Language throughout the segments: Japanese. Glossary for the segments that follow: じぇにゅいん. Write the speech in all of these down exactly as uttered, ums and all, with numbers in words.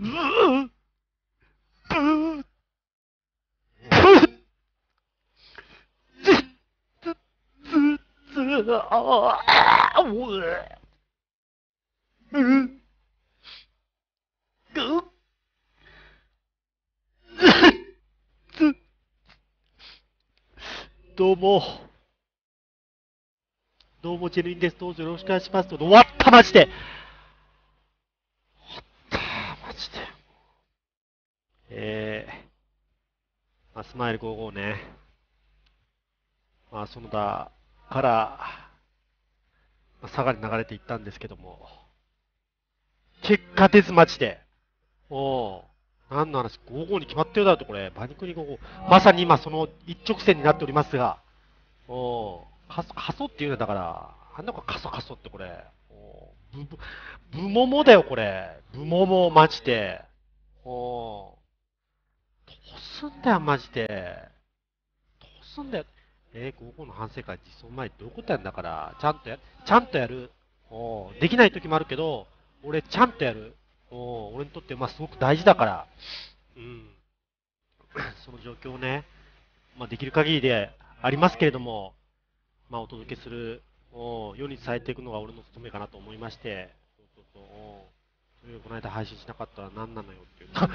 どうもどうもチェルインです。どうぞよろしくお願いします。終わったマジで。えー、まあ、スマイルごじゅうごね、まあ、園田から、まあ、佐賀に流れていったんですけども、結果です、マジで。おー、なんの話、ごじゅうごに決まってるだろうと、これ、馬肉にごじゅうご、まさに今、その一直線になっておりますが、おー、かそ、かそっていうんだから、あんなのかそかそって、これ、おー、ぶ、ぶ、ぶももだよ、これ、ぶもも、マジで。おー、どうすんだよ、マジで。どうすんだよ。えー、ごじゅうごの反省会、実装前どういうことやんだから、ちゃんとやる。ちゃんとやる。おできない時もあるけど、俺、ちゃんとやる。お俺にとって、まあ、すごく大事だから。うん。その状況をね、まあ、できる限りでありますけれども、まあ、お届けする、お世に伝えていくのが俺の務めかなと思いまして、そうそうそうこの間配信しなかったら何なのよっていう、何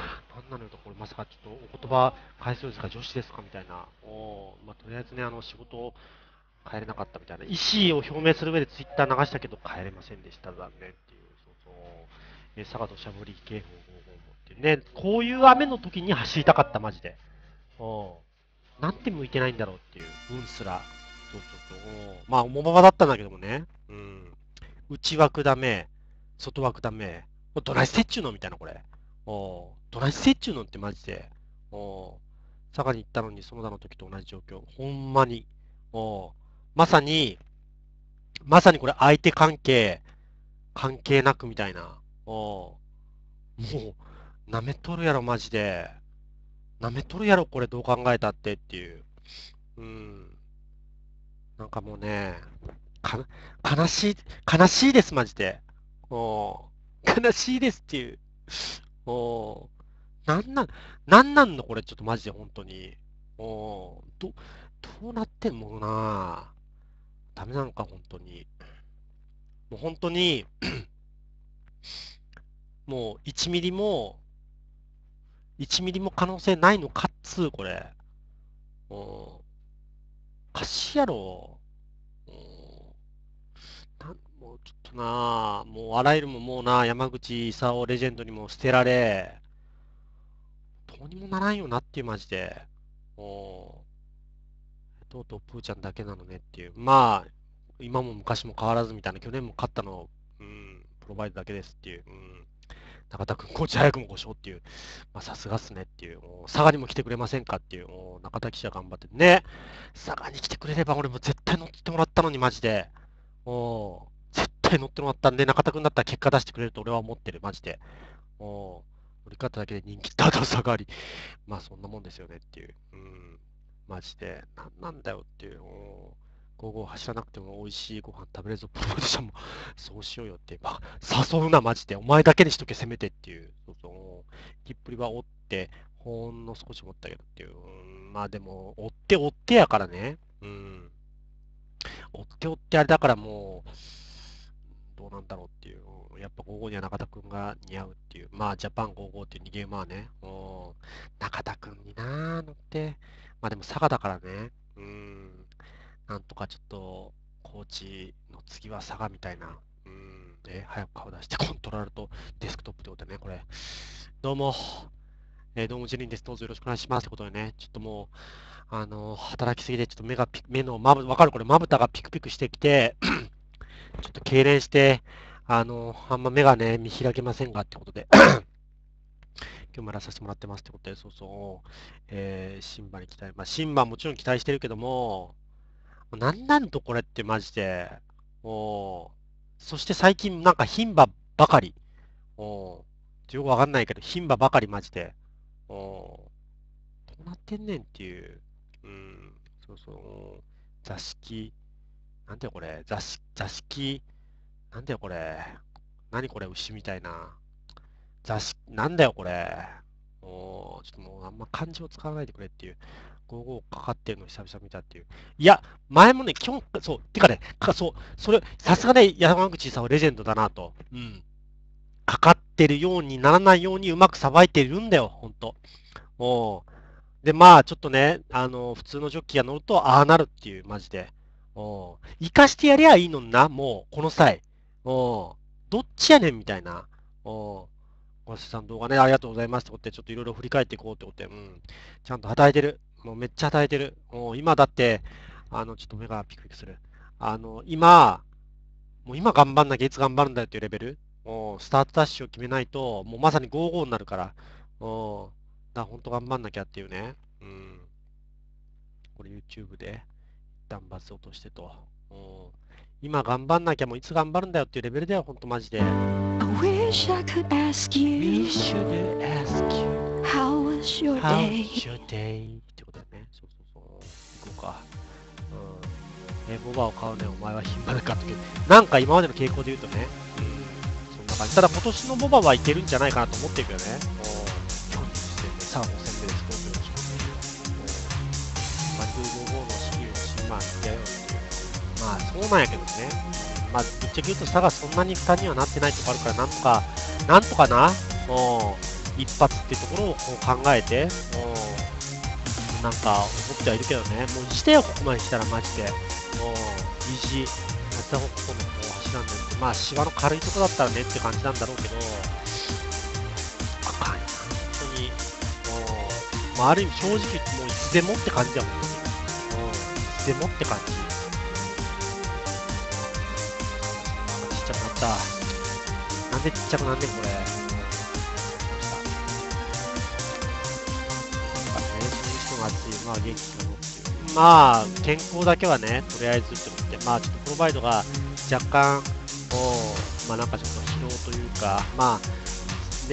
なのよと、これまさかちょっとお言葉返すようですか、女子ですかみたいな、おまあ、とりあえずね、あの仕事を帰れなかったみたいな、意思を表明する上でツイッター流したけど帰れませんでした、残念っていう、そうそう、佐賀土砂降り警報ごじゅうごっていうね、こういう雨の時に走りたかった、マジで。おなんて向いてないんだろうっていう、運すら、そうそうそう、まあ、重馬場だったんだけどもね、うん、内枠ダメ、外枠ダメ。どないせっちゅうのみたいな、これ。おどないせっちゅうのってマジで。お佐賀に行ったのに、園田の時と同じ状況。ほんまに。おまさに、まさにこれ、相手関係、関係なくみたいな。おもう、舐めとるやろ、マジで。舐めとるやろ、これ、どう考えたってっていう。うん。なんかもうね、か悲しい、悲しいです、マジで。お悲しいですっていう。おー。なんなん、なんなんのこれ、ちょっとマジで本当に。おー。ど、どうなってんのなぁ。ダメなのか、本当に。もう本当に、もういちミリも、いちミリも可能性ないのかっつー、これ。おー。おかしいやろ。ちょっとなぁ、もうあらゆるももうなぁ、山口功レジェンドにも捨てられ、どうにもならんよなっていうマジで、おとうとうプーちゃんだけなのねっていう、まあ、今も昔も変わらずみたいな、去年も勝ったの、うん、プロバイドだけですっていう、うん、中田君、コーチ早くもご勝っていう、まあさすがっすねっていう、佐賀にも来てくれませんかっていう、中田記者頑張ってね、佐賀に来てくれれば俺も絶対乗ってもらったのにマジで、お乗ってもらったんで、中田君だったら結果出してくれると俺は思ってる、マジで。お乗り方だけで人気、ただ下がり。まあそんなもんですよねっていう。うん。マジで、なんなんだよっていう。午後走らなくても美味しいご飯食べれるぞ、プロデューサーも、そうしようよって。まあ、誘うな、マジで。お前だけにしとけ、せめてっていう。そうそう。きっぷりは追って、ほんの少し思ったけどっていう。うん、まあでも、追って追ってやからね。うん。追って追ってあれだからもう、どうなんだろうっていう。やっぱごじゅうごには中田くんが似合うっていう。まあ、ジャパンごじゅうごっていう逃げ馬はね。中田くんになぁ、乗って。まあでも佐賀だからね。うーん。なんとかちょっと、コーチの次は佐賀みたいな。うーん。え、早く顔出して、コントロールとデスクトップってことだね、これ。どうも。えー、どうもジェリンです。どうぞよろしくお願いします。ってことでね。ちょっともう、あのー、働きすぎで、ちょっと目がピク、目のまぶ、わかるこれ、まぶたがピクピクしてきて、ちょっと痙攣して、あの、あんま目がね、見開けませんがってことで、今日もやらさせてもらってますってことで、そうそう、えー、シンバに期待、まあ、シンバもちろん期待してるけども、なんなんとこれってマジで、おそして最近なんか牝馬ばかり、およくわかんないけど、牝馬ばかりマジで、おどうなってんねんっていう、うん、そうそう、座敷、なんだよこれ、座敷、座敷、なんだよこれ、何これ、牛みたいな、雑誌、なんだよこれ。もう、ちょっともうあんま漢字を使わないでくれっていう。ごじゅうごかかってるの久々見たっていう。いや、前もね、基本、そう、てかね、かそう、それ、さすがね、山口さんはレジェンドだなと。うん。かかってるようにならないようにうまくさばいてるんだよ、ほんと。おで、まあ、ちょっとね、あの、普通のジョッキーが乗ると、ああなるっていう、マジで。お生かしてやりゃいいのにな、もう、この際。おどっちやねんみたいな。お小瀬さん動画ね、ありがとうございますってことで、ちょっといろいろ振り返っていこうってことで、うん。ちゃんと働いてる。もうめっちゃ働いてる。もう今だって、あの、ちょっと目がピクピクする。あの、今、もう今頑張んなきゃいつ頑張るんだよっていうレベル。もうスタートダッシュを決めないと、もうまさにごじゅうごになるから。もう、だからほんと頑張んなきゃっていうね。うん。これ YouTube で、一旦バツ落としてと。もう今頑張んなきゃもういつ頑張るんだよっていうレベルではほんとマジで。I wish I could ask you. We should ask you. How was your day? How was your day?そうそうそう。行こうか。うん。え、ボバを買うね、お前は暇だかって。なんか今までの傾向で言うとね、うん、そんな感じ。ただ今年のボバはいけるんじゃないかなと思ってるけどね。おぉ、よんじゅっせんめ、さあごせんめです。どうぞよろしく。おぉ、まあ、じゅうごごうの資料にまあ、似たように。まあ、そうなんやけどね。まあ、ぶっちゃけ言うと差がそんなに負担にはなってないとこあるから、なんとか、なんとかな、おぉ、一発っていうところをこう考えて、おぉ、なんか思ってはいるけどね、もうしてよ、ここまで来たらマジで、もう、虹、やったほうこの橋なんだって、まあ、シワの軽いとこだったらねって感じなんだろうけど、あかんよ、本当に、もう、まあ、ある意味、正直、もういつでもって感じだもん、ね、もういつでもって感じ、なんかちっちゃくなった、なんでちっちゃくなんねん、これ。まあ、元気なのっていう。まあ、健康だけはね、とりあえずってことで、まあ、ちょっとプロバイドが若干、まあ、なんかちょっと疲労というか、まあ、ね、成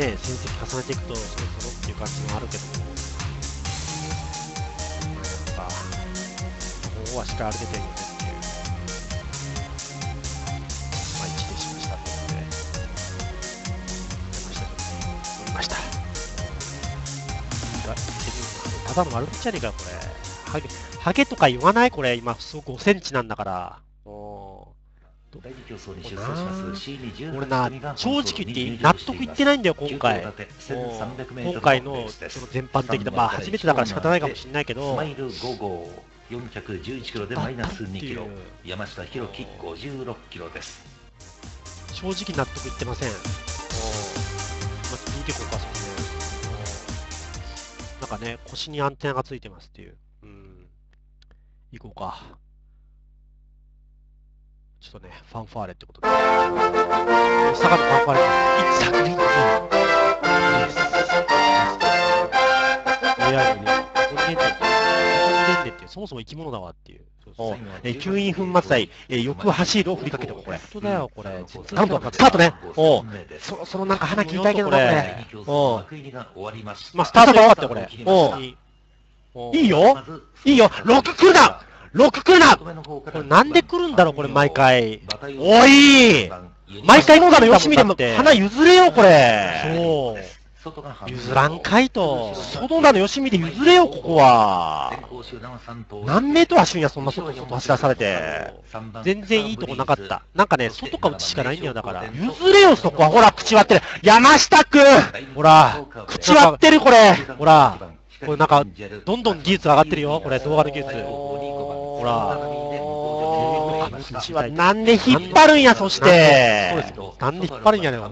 績重ねていくと、そろそろっていう感じもあるけども、まあ、なんか、ここはしっかり歩けてるよねっていう、まあ、一礼しましたってことで、乗りました、乗りました。ただの悪口じゃねえか、これ。ハゲ、ハゲとか言わないこれ、今、すごくごセンチなんだから。おー。俺な、正直言って納得いってないんだよ、今回。今回のその全般的な、まあ、初めてだから仕方ないかもしれないけど。よんひゃくじゅういちキロでマイナスにキロ。山下裕樹ごじゅうろくキロです。正直納得いってません。おー。まあ、見てこうか、それ。なんかね、腰にアンテナがついてますっていう。うん。行こうか。ちょっとね、ファンファーレってことで。佐賀のファンファーレさん。It's happening now!Yes!エーアイ のね、ここに出てる。ここに出てるっていう。そもそも生き物だわっていう。吸引粉末剤、欲走るを振りかけてもこれ。本当だよ、これ。なんとか、スタートね。おそろそろなんか花聞いたいけど、これ。おまあ、スタートが終わったよ、これ。おいいよいいよ !ろく 来るな !ろく 来るなこれなんで来るんだろう、これ、毎回。おい毎回のだのよしみでもって。花譲れよ、これ。そう。譲らんかいと、外田のよしみで譲れよ、ここは。何メートル走るんや、そんな外走らされて。全然いいとこなかった。なんかね、外か内しかないんだよ、だから。譲れよ、そこは。ほら、口割ってる。山下くんほら、口割ってる、これ。ほら、これなんか、どんどん技術上がってるよ、これ、動画の技術。ほら、なんで引っ張るんや、そして。なんで引っ張るんやね、ほ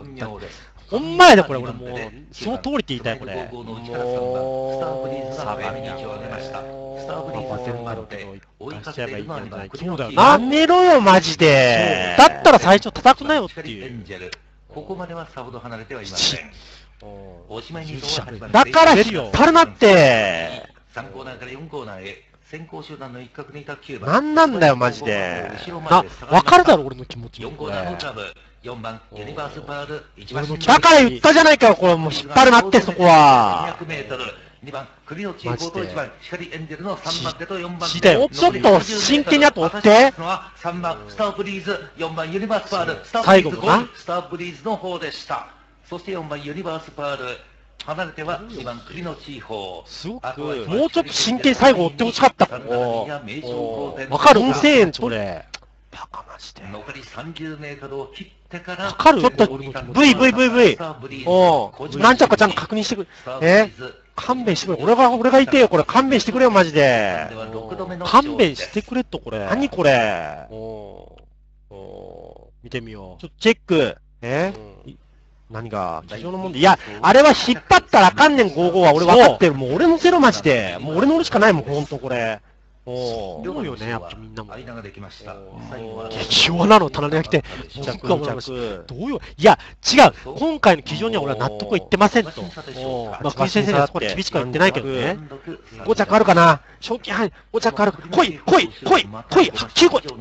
んまやでこれ、俺もう、その通りって言いたい、これ。さあ、見に行きました。なめろよ、マジで。だったら最初叩くなよっていう。だから、引っ張るなって。なんなんだよ、マジで。な、わかるだろ、俺の気持ちも。よんばん、ユニバースパール、いちばん、だから言ったじゃないかよ、これ、もう引っ張るなって、そこは。にばん、首のチームといちばん、光エンジェルのさんばん手とよんばん手。ちょっと真剣にあと追って。さんばん、スターブリーズ、よんばん、ユニバースパール、最後かな。スターブリーズの方でした。そしてよんばんユニバースパール、離れてはにばん栗の地方。すごくもうちょっと真剣最後追ってほしかった。わかるよんせんえんこれ。バカまして。残りさんじゅうメートルを切ってから。わかるちょっと V V V V。おお。なんちゃかちゃんと確認してくれ。え？勘弁してくれ。俺が俺がいてよこれ勘弁してくれよマジで。勘弁してくれっとこれ。何これ。おお。見てみよう。ちょっとチェック。え？何が非常のもんで。いや、あれは引っ張ったらあかんねん、ごーごーは。俺分かってる。もう俺のゼロマジで。もう俺の俺しかないもん、ほんとこれ。おぉ。そうよね、やっぱみんなも。激弱なの、棚に飽きて。着々。どうよ。いや、違う。今回の基準には俺は納得いってませんと。まあ、栗先生はそこは厳しくは言ってないけどね。ご着あるかな。賞金範囲、ご着ある。来い、来い、来い、来い、きゅうこ。来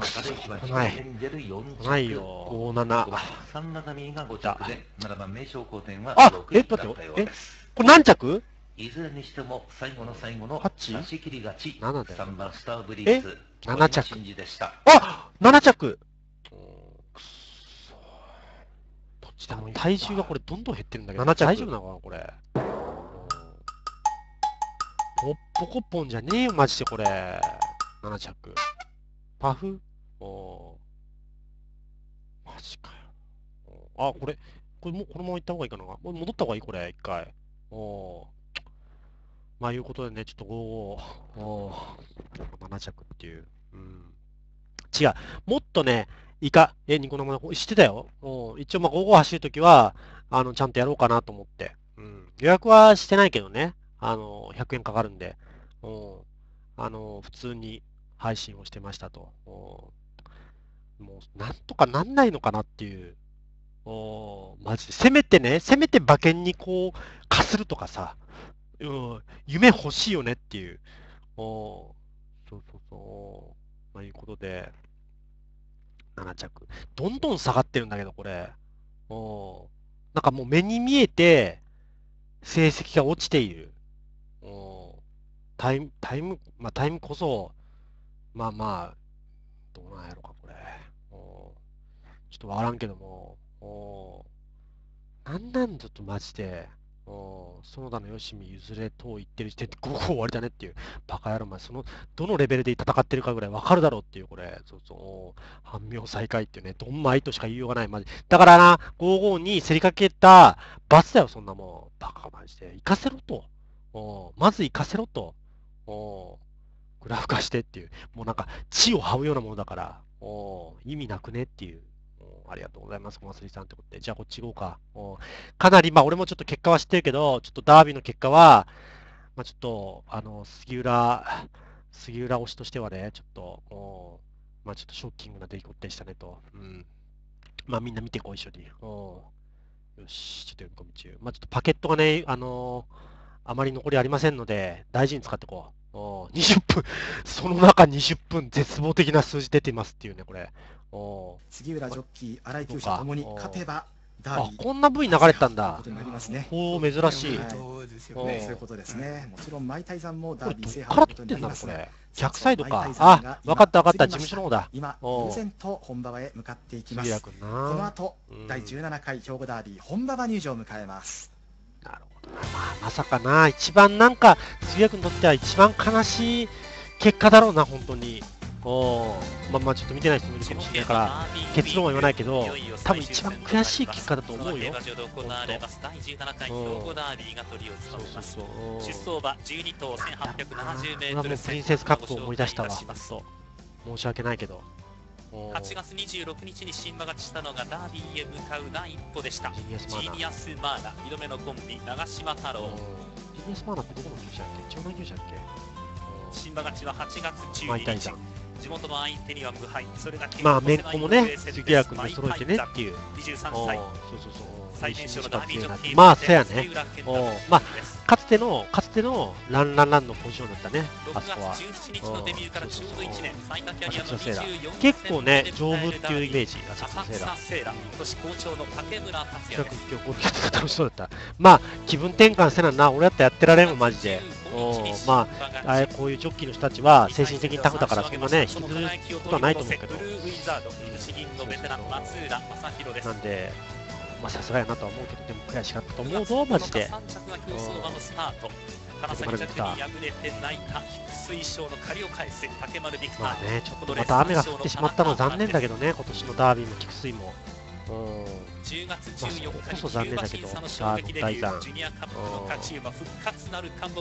ない。来ないよ。ごーなな。あ、え、待ってよ。え、これ何着？いずれにしても最後の最後のはち足切り勝ち。さんばんスターブリーズ。ななちゃく。あ、ななちゃく。体重がこれどんどん減ってるんだけど。ななちゃく。大丈夫なのかなこれ。ポッポコポンじゃねえよマジでこれ。ななちゃく。パフ。おマジかよ。あ、これこれもうこのまま行った方がいいかな。もう戻った方がいいこれ一回。おまあいうことでね、ちょっとごーごーななちゃくっていう。うん。違う。もっとね、イカ、え、ニコ生の方、知ってたよ。一応まあごーごー走るときは、あの、ちゃんとやろうかなと思って。うん。予約はしてないけどね。あの、ひゃくえんかかるんで。うん。あの、普通に配信をしてましたと。もう、なんとかなんないのかなっていう。おマジで。せめてね、せめて馬券にこう、かするとかさ。うん、夢欲しいよねっていう。おそうそうそう。まあ、いうことで、ななちゃく。どんどん下がってるんだけど、これ。おなんかもう目に見えて、成績が落ちている。おタイム、タイム、まあタイムこそ、まあまあ、どうなんやろか、これ。おちょっとわからんけども。おなんなんだと、マジで。園田のよしみ譲れ等言ってる時点でごご終わりだねっていう、バカ野郎、そのどのレベルで戦ってるかぐらい分かるだろうっていう、これ、そうそう、半妙再開っていうね、どんまいとしか言いようがない、マジ。だからな、ごーごーに競りかけた罰だよ、そんなもん、バカマジで、行かせろと、おまず行かせろと、おグラフ化してっていう、もうなんか、地を這うようなものだから、お意味なくねっていう。ありがとうございます、小松さんってことで。じゃあ、こっち行こうか。かなり、まあ、俺もちょっと結果は知ってるけど、ちょっとダービーの結果は、まあ、ちょっと、あの、杉浦、杉浦推しとしてはね、ちょっと、まあ、ちょっとショッキングな出来事でしたねと。うん。まあ、みんな見てこう、一緒に。よし、ちょっと読み込み中。まあ、ちょっとパケットがね、あのー、あまり残りありませんので、大事に使っていこう。にじゅっぷん、その中にじゅっぷん、絶望的な数字出てますっていうね、これ。杉浦ジョッキー、荒井球手ともに勝てばダービー。こんな ブイ 流れたんだ。おお、珍しい。そういうことですね。もちろん、マイタイさんもダービー制覇となりますね。逆サイドか。あ、分かった分かった、事務所の方だ。今、悠然と本馬場へ向かっていきます。この後、だいじゅうななかい兵庫ダービー、本馬場入場を迎えます。なるほど。まさかな、一番なんか、杉浦君にとっては一番悲しい結果だろうな、本当に。おまあまあちょっと見てない人もいるかもしれないから結論は言わないけど、多分一番悔しい結果だと思うよ。だいじゅうななかい兵庫ダービーが取りを務めます。出走馬じゅうにとう せんはっぴゃくななじゅうメートル。プリンセスカップを思い出したわ。申し訳ないけどはちがつにじゅうろくにちに新馬勝ちしたのがダービーへ向かう第一歩でした。ジーニアスマーナ、にどめのコンビ長島太郎。ジーニアスマーナってどこの牛舎だっけ？町内牛舎だっけ？新馬勝ちははちがつじゅうににち。地元の相手には無敗。それがまあ、めんこもね、杉谷君に揃えてねっていう。にじゅうさんさい。最年少のダービージョッキー。まあ、せやね。まあ、かつての、かつてのランランランのポジションだったね。あそこは。結構ね、丈夫っていうイメージ。楽しそうだった。まあ、気分転換せなな、俺だったらやってられんもマジで。まあ、あこういうジョッキーの人たちは精神的にタフだから、そんなね、引きずることはないと思うけど、なんで、まあさすがやなとは思うけど、でも悔しかったと思うぞマジで。さん着が競走馬のスタート、唐崎着に敗れて泣いた水晶の借りを返す竹丸ビクター、まあね、ちょっとまた雨が降ってしまったの残念だけどね、今年のダービーも菊水も。じゅうがつじゅうよっかにそ残念だけど、ダービー大山、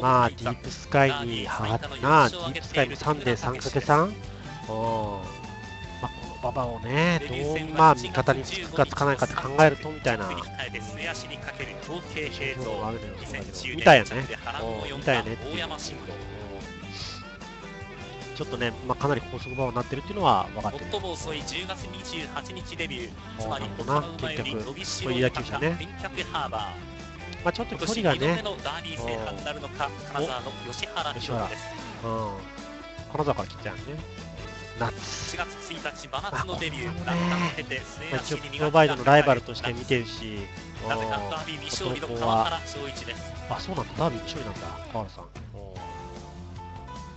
まあディープスカイにハートな、ディープスカイも さんでさんかけさん、この馬場をね、どうまあ味方につくかつかないかって考えるとみたいな、見たよね、見たよね。ちょっとね、まあ、かなり高速馬になってるっていうのは分かってる。最も遅いじゅうがつにじゅうはちにちデビュー、つまりこの馬より伸びしろの高さ、電脚ハーバー、まあちょっと距離がね、金沢から切っちゃうんですね。しがつついたち、真夏のデビュー、一応、プロバイドのライバルとして見てるし、なぜかダービー未勝利の川原尚一です。あ、そうなんだ、ダービー未勝利なんだ、川原さん。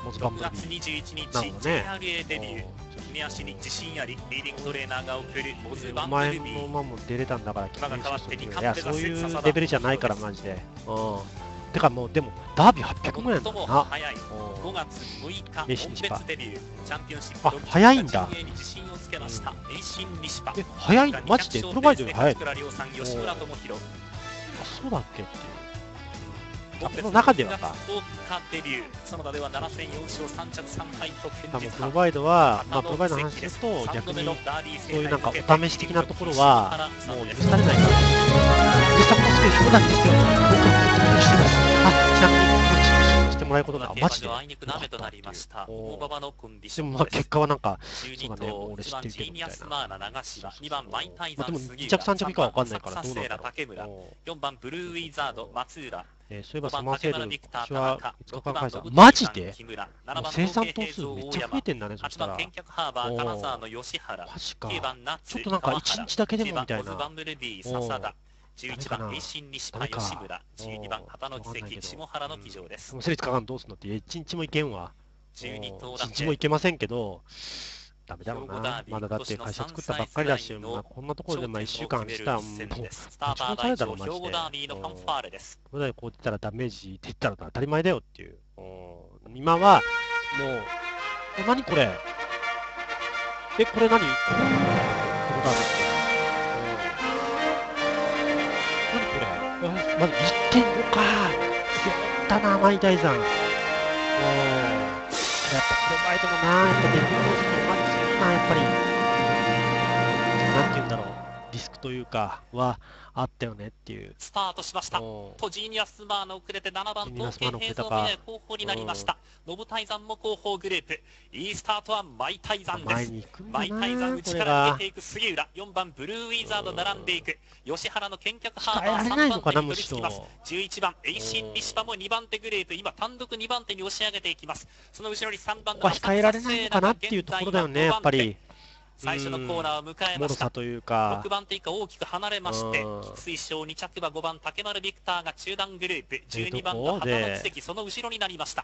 ろくがつにじゅういちにち、ジェイアールエー デビュー、右足に自信あり、リーディングトレーナーが送る、オズバンブルビー、馬も出れたんだから、馬が変わってにかんめがそういうレベルじゃないから、マジで。てかもう、でも、ダービーはっぴゃくまん円だな。ごがつむいか、本別デビュー、チャンピオンシップ、早いんだ。え、早いんだ、マジで、プロバイドより早い。そうだっけっていう。この中ではさ、多分プロバイドは、まあ、プロバイドの話ですと、逆にそういうなんかお試し的なところは、もう許されないから、許されないから、そうなんですよ、僕は許してます、あちなみに、こっちしてもらうことが、マジで、でもまあ結果はなんか、そうだね、俺知ってるけどみたいな、でもにちゃく、さんちゃく以下は分かんないから、どうなんだろう。えー、そういえばサマーセール、今年はごにちかん開催、マジで生産頭数めっちゃ増えてんだね、そしたら。マジか、ちょっとなんかいちにちだけでもみたいな。じゅういちばん、じゅうにばん、旗の奇跡、下原の騎乗です。セリツカガンどうすんのって、いちにちもいけんわ。いちにちもいけませんけど、ダメだろうな、まだだって会社作ったばっかりだし、こんなところでまあいっしゅうかんしたら、もう、もちろん耐えたろ、マジで。これでこう出たらダメージ出たら当たり前だよっていう。今は、もう、え、なにこれえ、これ何これ何これまず いってんご かやったな、マイ大山。やっぱプロバイドもな、やっぱデビューコースもうまくするな、やっぱり、なんていうんだろう、リスクというか、はあったよねっていう。スタートしました、とジーニアスマーの遅れてななばん、東京平蔵未来後方になりました、ノブタイザンも後方グループ、いいスタートはマイタイザンです、マイタイザン、内から抜けていく杉浦、よんばん、ブルーウィザード並んでいく、吉原の見客ハーバーさんばんめに取り付きます、じゅういちばん、エイシン・リシパもにばんてグループ、今、単独にばんてに押し上げていきます、その後ろにさんばんの控えられないのかなっていうところだよね、やっぱり。最初のコーナーを迎えました。ろくばんて以下大きく離れまして、水晶にちゃく馬ごばん、竹丸ビクターが中段グループ、じゅうにばんの旗の奇跡、その後ろになりました。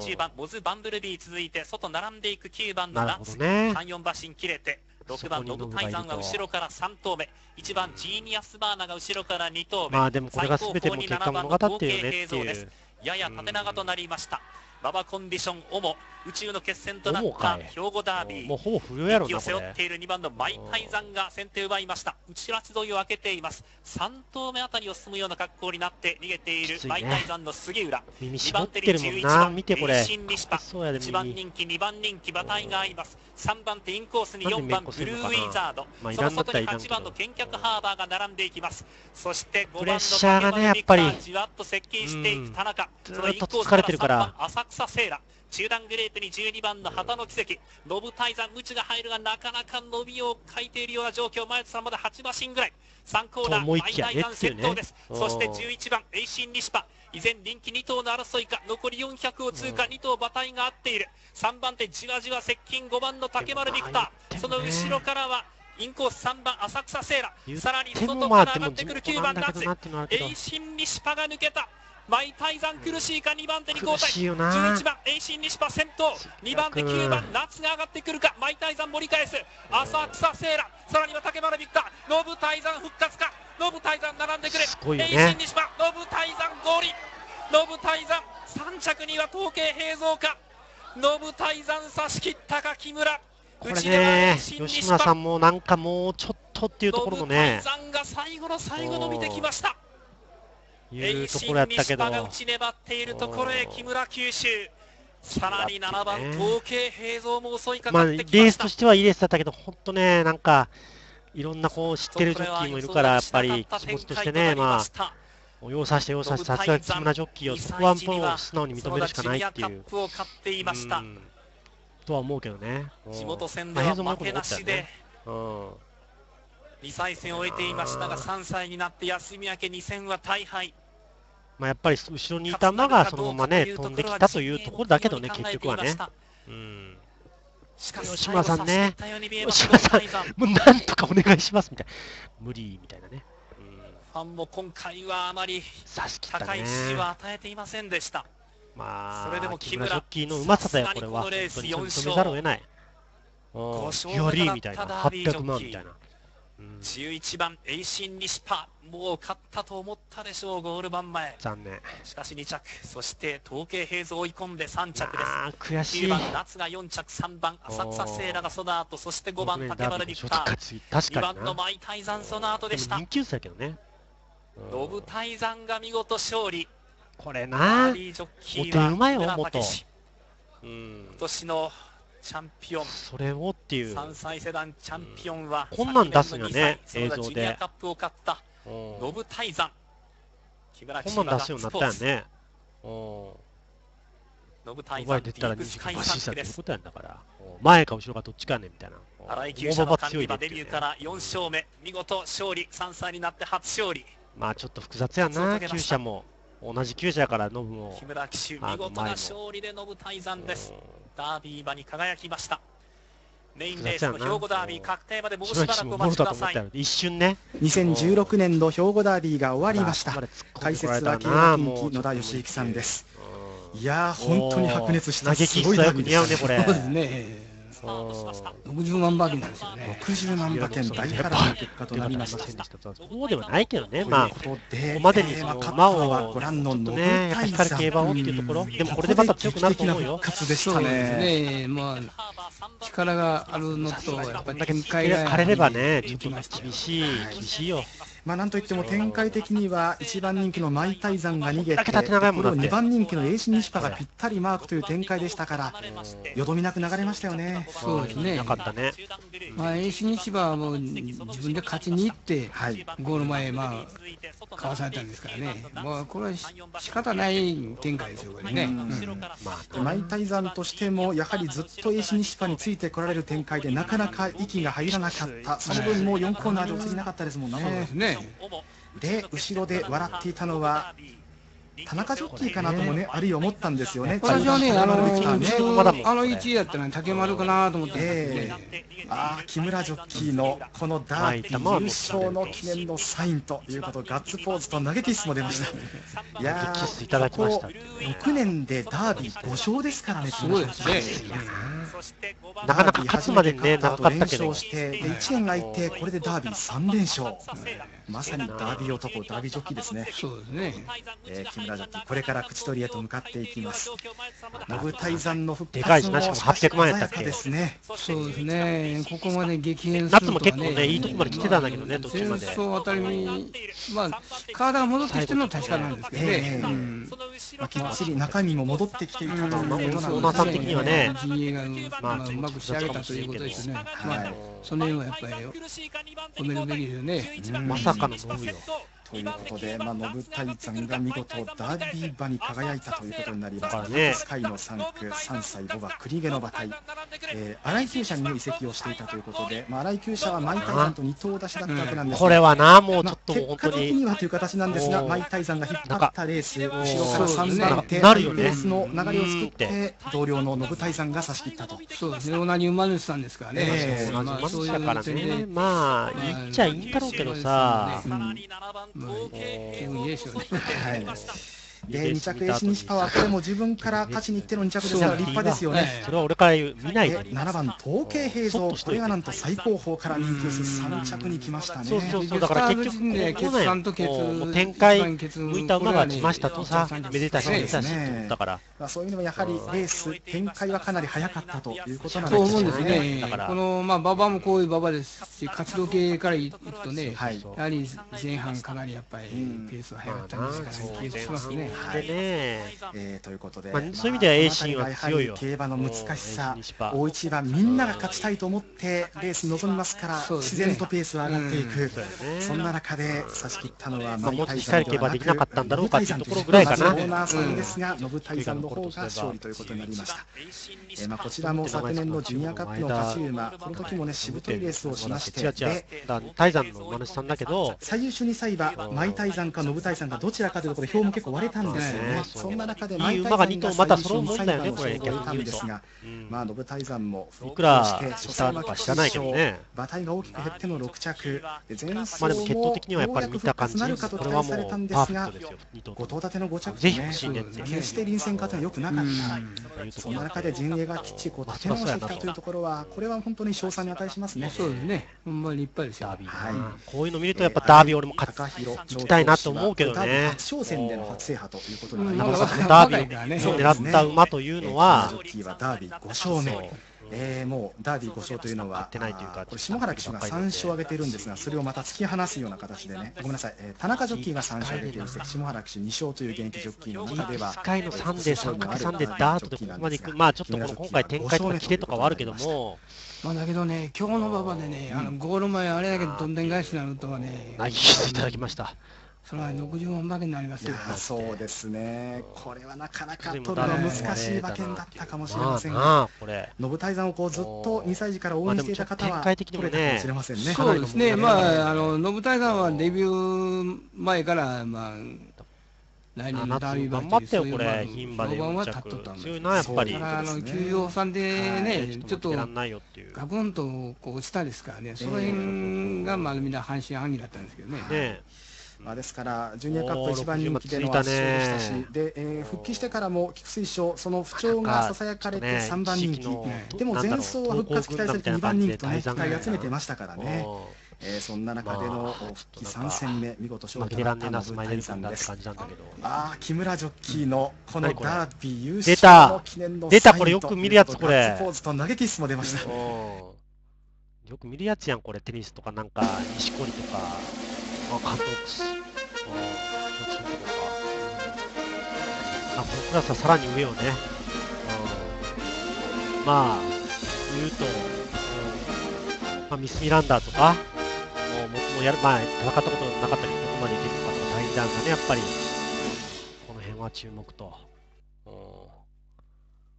じゅうばん、モズ・バンブルビー続いて、外並んでいくきゅうばんのラッツ、さん、よんばん芯切れて、ろくばん、ノブタイザンが後ろからさんとうめ、いちばん、ジーニアスバーナが後ろからにとうめ、まあでもこれが全ても結果物語ってるよねっていう。やや縦長となりました。馬場コンディション、おも宇宙の決戦となった兵庫ダービー、もうほぼ不良やろな、を背負っているにばんのマイタイザンが先手を奪いました、内足沿いを開けています、さんとうめあたりを進むような格好になって逃げているマイタイザンの杉浦、にばんてにじゅういちばん、遠心リシパ、いちばんにんき、にばんにんき、馬体が合います、さんばんてインコースによんばん、ブルーウィザード、その外にはちばんの見客ハーバーが並んでいきます、そしてごばんの竹丸ビクター、じわっと接近していく田中、そのインコースからさんばん、浅草。セーラ中段グループにじゅうにばんの旗の奇跡、ノブタイザン、ムチが入るが、なかなか伸びを欠いているような状況、前田さん、まだはちばんしんぐらい、さんコーナー、マイタイザン先頭です、そしてじゅういちばん、エイシン・リシパ、依然、人気にとうの争いか、残りよんひゃくを通過、に頭、馬体が合っている、さんばんて、じわじわ接近、ごばんの竹丸ビクター、その後ろからは、インコースさんばん、浅草セーラ、さらに外から上がってくるきゅうばん、ラッツ、エイシン・リシパが抜けた。マイタイザン苦しいかにばんてに交代、じゅういちばんエイシン・リシパ先頭、にばんてきゅうばんナツが上がってくるか、マイタイザン盛り返す、浅草セーラ、さらには竹丸ビクター、ノブタイザン復活か。ノブタイザン並んでくる。すごいよね。ノブタイザン合理。ノブタイザンさん着には統計平蔵か。ノブタイザン差し切ったか木村。これね、吉村さんもなんかもうちょっとっていうところのね。ノブタイザンが最後の最後伸びてきました。いうところやったけど。が打ち粘っているところへ木村九州。さらにななばん統計平蔵も襲いかかってきました。まあレースとしてはいいレースだったけど、本当ねなんか。いろんなこう知ってるジョッキーもいるからやっぱり気持ちとしてね、まあ要さして要さしてさすが木村ジョッキーをそこはもう素直に認めるしかないっていうとは思うけどね。地元戦では負けなしでにさい戦を終えていましたが、さんさいになって休み明けに戦は大敗。まあやっぱり後ろにいた馬がそのままね飛んできたというところだけどね、結局はね。うん吉村さんね、吉村さん、もうなんとかお願いしますみたいな、無理みたいなね、ファンも今回はあまり高い指示は与えていませんでした、まあ、それでも木村ジョッキーのうまさだよ、これは、本当に認めざるを得ない、よりみたいな、はっぴゃくまんみたいな、じゅういちばん、エイシン・ニシパ、もう勝ったと思ったでしょう、ゴール板前、残念、しかしに着、そして統計平蔵追い込んでさん着です、あー悔しい、きゅうばん、夏がよん着、さんばん、浅草聖羅がその後、そしてごばん、竹丸立派、にばんのマイ・タイザン、その後でした、ノブ・タイザンが見事勝利、これな、お手うまいよ、元、今年のチャンピオン、それをっていうさんさい世代チャンピオンはこんなん出すよね、映像で。ジュニアカップを勝ったノブタイザン、木村千葉がスポーツ。ノブタイザンディープスカイサンクです。前か後ろかどっちかねみたいな。荒井厩舎の管理馬デビューからよんしょうめ、見事勝利、さんさいになって初勝利。まあちょっと複雑やな、厩舎も同じ厩舎やからノブも。木村騎手見事な勝利でノブタイザンです。ダービー馬に輝きました。メインレースの兵庫ダービー確定までもうしばらくお待ちください。一瞬ね。にせんじゅうろくねんの兵庫ダービーが終わりました。解説は競馬人気野田義之さんです。いやー本当に白熱した。すごいダービーでした。そうですね。ろくじゅうまんばけんですよね。ろくじゅうまんばけん大波乱の結果となりました。そうではないけどね。まあここまでに馬をご覧のノブタイザン競馬をっていうところ。でもこれでまた強くなると思うよ。そうですね。まあ力があるのとやっぱり展開が荒れればね、ちょっと厳しい厳しいよ。まあなんといっても展開的にはいちばんにんきのマイ・タイザンが逃げて、にばんにんきのエイシン・ニシパがぴったりマークという展開でしたから、よどみなく流れましたよね。そうですね。まあエイシン・ニシパはもう自分で勝ちに行って、ゴール前まあかわされたんですからね。まあこれは仕方ない展開ですよね。マイ・タイザンとしてもやはりずっとエイシン・ニシパについてこられる展開でなかなか息が入らなかった。その分もうよんコーナーで落ちれなかったですもんね。で後ろで笑っていたのは田中ジョッキーかなともね、あるいは思ったんですよね。私はね、あのいちいだったら竹丸かなと思って、ああ木村ジョッキーのこのダービー優勝の記念のサインということ、ガッツポーズと投げキッスも出ました。いやー、こころくねんでダービーごしょうですからね、すごいですね。なかなか勝つまでね、なかったけど、いちねん空いてこれでダービーさんれんしょう。まさにダービー男、ダービージョッキーですね。そうですね。えー、木村ジョッキー、これから口取りへと向かっていきます。ノブタイザンの復活もはっぴゃくまんやったっけですね。そうですね。ここまで激変するとね。夏も結構ね、いいとこまで来てたんだけどね、途中まで。そう、当たりに、まあ、体が戻ってきてるのは確かなんですけどね。まあ、きっちり中身も戻ってきていたと思うので、馬さん的にはね、まあ、うまく仕上げたということですね。はい。その辺はやっぱり褒めるべきですよね。まさかのノブよ。ということで、まあノブタイザンが見事ダービー馬に輝いたということになります。ね、スカイの産駒、さんさい牡馬、栗毛の馬体、えー、荒井厩舎に移籍をしていたということで、まあ荒井厩舎はマイタイザンと二頭出しだったわけなんですが、これはなもうちょっと本当に結果的にはという形なんですが、マイタイザンが引っ張ったレース、後ろからさんばんて、レースの流れを作って同僚のノブタイザンが差し切ったと。そうですね。同じ馬主さんですからね。同じ馬主だからね。まあ言っちゃいいんだろうけどさ。はい。でに着、エース西川、これも自分から勝ちにいってのに着ですから立派ですよね。それは俺から見ないでななばん、東京平蔵、これがなんと最高峰からに級さん着に来ましたね。そうそうそう、だから結局、この展開、向いた馬が来ましたとさ、めでたし、めでたしだから、そういう意味でもやはりレース、展開はかなり早かったということなんですね。この馬場もこういう馬場ですし、活動系からいくとね、やはり前半、かなりやっぱりペースは早かったんですから、継続しますね。ということで、そういう意味では、エーシーは強いよ。競馬の難しさ、大一番、みんなが勝ちたいと思ってレースに臨みますから、自然とペースは上がっていく、そんな中で差し切ったのは、もう一回競馬できなかったんだろうかというところぐらいかな。オーナーさんですが、ノブタイさんの方が勝利ということになりました。こちらも昨年のジュニアカップの勝ち馬、この時もね、しぶといレースをしまして、タイザンの馬主さんだけど、最優秀に歳馬、マイタイザンかノブタイさんかどちらかというところ、票も結構割れたんですよね。そんな中で、マイタイザンが最優秀に歳馬をしてくれたんですが、ノブタイザンも復活して、初戦は知らないけどね、馬体が大きく減ってのろく着、前走も決闘的にはやっぱり見た感じ、これはもうパーフェクトですよ。ご頭立てのご着ですね、決して臨戦勝ては良くなかった、そんな中で陣営がきっちり立て直してきたというところは、これは本当に賞賛に値しますね。そうですね、ほんまにいっぱいですよ。こういうの見ると、やっぱダービー、俺も勝ちたいなと思うけどね、初挑戦での初制覇ということになりますね。ダービーを狙った馬というのは、ジョッキーはダービーご勝目。えー、もうダービーご勝というのは、下原騎手がさん勝を挙げているんですが、それをまた突き放すような形でね、ごめんなさい、えー、田中ジョッキーがさん勝を挙げているんですが、下原騎手に勝という現役ジョッキーの中では、いっかいのさんで、さんかけるさんでダーッとここまでいく、まあちょっとこの今回、展開とか規定とかはあるけども、まあだけどね、今日の馬場でね、あのゴール前、あれだけどんでん返しになるとはね、投げしていただきました。それはろくじゅうよん馬券になりますよ。そうですね、これはなかなか取るの難しい馬券だったかもしれませんが、ノブタイザンをこうずっとにさい児から応援していた方は取れたかもしれませんね。そうですね、まああのノブタイザンはデビュー前からまあ来年のダービー馬っていうそういう評判は立っとったんです。だからあの休養さんでね、ちょっとガクンとこう落ちたですからね、その辺がまあみんな半信半疑だったんですけどね。ですから、ジュニアカップ一番人気での圧勝でしたし、でえー、復帰してからも菊水賞、その不調がささやかれてさんばん人気、でも前走は復活期待されてにばん人気とね、期待集めてましたからね。えー、そんな中での復帰さん戦目、見事勝利となったのが武田さんです。ああ、木村ジョッキーのこのダービー優勝の記念のサインと、出たこれよく見るやつこれ。ガッツポーズと投げキスも出ました。よく見るやつやんこれ、テニスとかなんか錦織とか。あ、関東です。あ、このクラスはさらに上をね。まあ、言うと、まあ、ミス・ミランダーとか、もう僕もやる、まあ、戦ったことなかったり、どこまでいけるかとか、大事なんだね、やっぱり。この辺は注目と。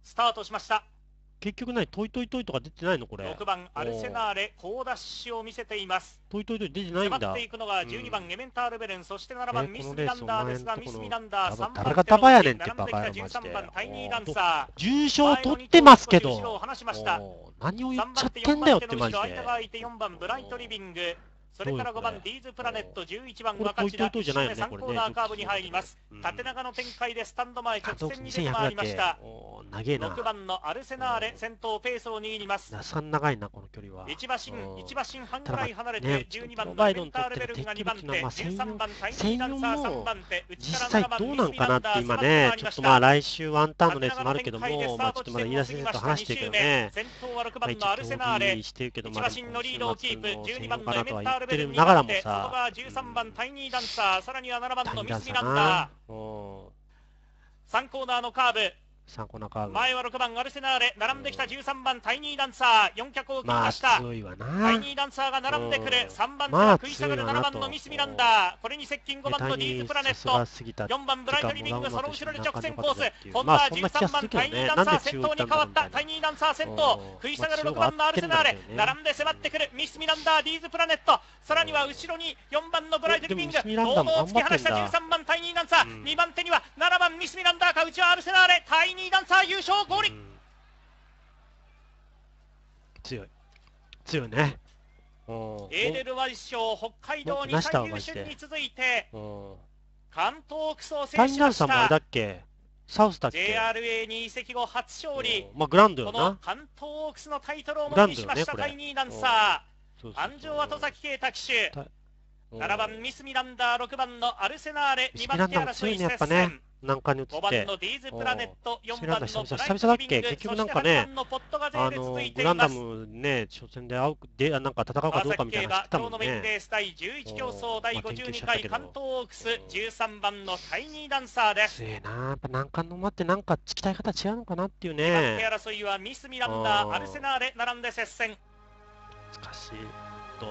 スタートしました。結局ない、トイトイトイとか出てないのこれ。ろくばんアルセナーレ好ダッシュを見せています。トイトイトイ出てないんだ。迫っていくのがじゅうにばんエメンタールベレン、そしてななばんミスミランダーですが、ミスミランダーさんばん。誰がタバやねんってバカやろマジで。重賞取ってますけど。何を言っちゃってんだよってマジで。よんばんブライトリビング、それからごばんディーズプラネット、じゅういちばんワカチラ。さんコーナーカーブに入ります。縦長の展開でスタンド前直線に出てまいりました。ろくばんのアルセナーレ先頭ペースを握ります。長いなこの距離は。一馬身一馬身半ぐらい離れてじゅうにばんのエメンタールベルンがにばん手、じゅうさんばんタイニーダンサーさんばん手、内からななばんどうなんかなって今ね、ちょっとまあ来週ワンターンのレースもあるけども、まあちょっとまだ飯田先生と話してるけどね。先頭はろくばんのアルセナーレ、一馬身のリードをキープ、じゅうにばんのエメンタールベルンになって、そこがじゅうさんばんタイニーダンサー、さらにはななばんのミスミランダー。さんコーナーのカーブ。前はろくばんアルセナーレ、並んできたじゅうさんばんタイニーダンサー、よん脚を切りました。タイニーダンサーが並んでくる、さんばん手が食い下がるななばんのミスミランダー、これに接近ごばんのディーズプラネット、よんばんブライトリビング、その後ろに直線コース、今度はじゅうさんばんタイニーダンサー先頭に変わった、タイニーダンサー先頭、食い下がるろくばんのアルセナーレ、並んで迫ってくるミスミランダー、ディーズプラネット、さらには後ろによんばんのブライトリビング、堂々突き放したじゅうさんばんタイニーダンサー、にばん手にはななばんミスミランダーか、内はアルセナーレ、タイニーダンサーダンサー優勝ゴール。強い強いね。エーデルワイ賞北海道に最優秀に続いて関東クソ選手でした。あれだっけ、サウスだっけ。 ジェイアールエー に移籍後初勝利。まあグランドよな。この関東オークスのタイトルをものにしました。だいにランサー安城は戸崎圭太騎手、ななばんミスミランダー、ろくばんのアルセナーレ、にばん手争い接戦、ごばんのディーズプラネット、よんばんのブライトビング、そしてはちばんのポットガゼーで続いています。グランダムね、初戦でなんか戦うかどうかみたいなのが、今日のメインレースだいじゅういち競争だいごじゅうにかい関東オークス、じゅうさんばんのタイニーダンサーです。強いな、やっぱ難関の馬ってなんか付きたい方違うのかなっていうね。にばん手争いはミスミランダー、アルセナーレ並んで接戦。難しいと。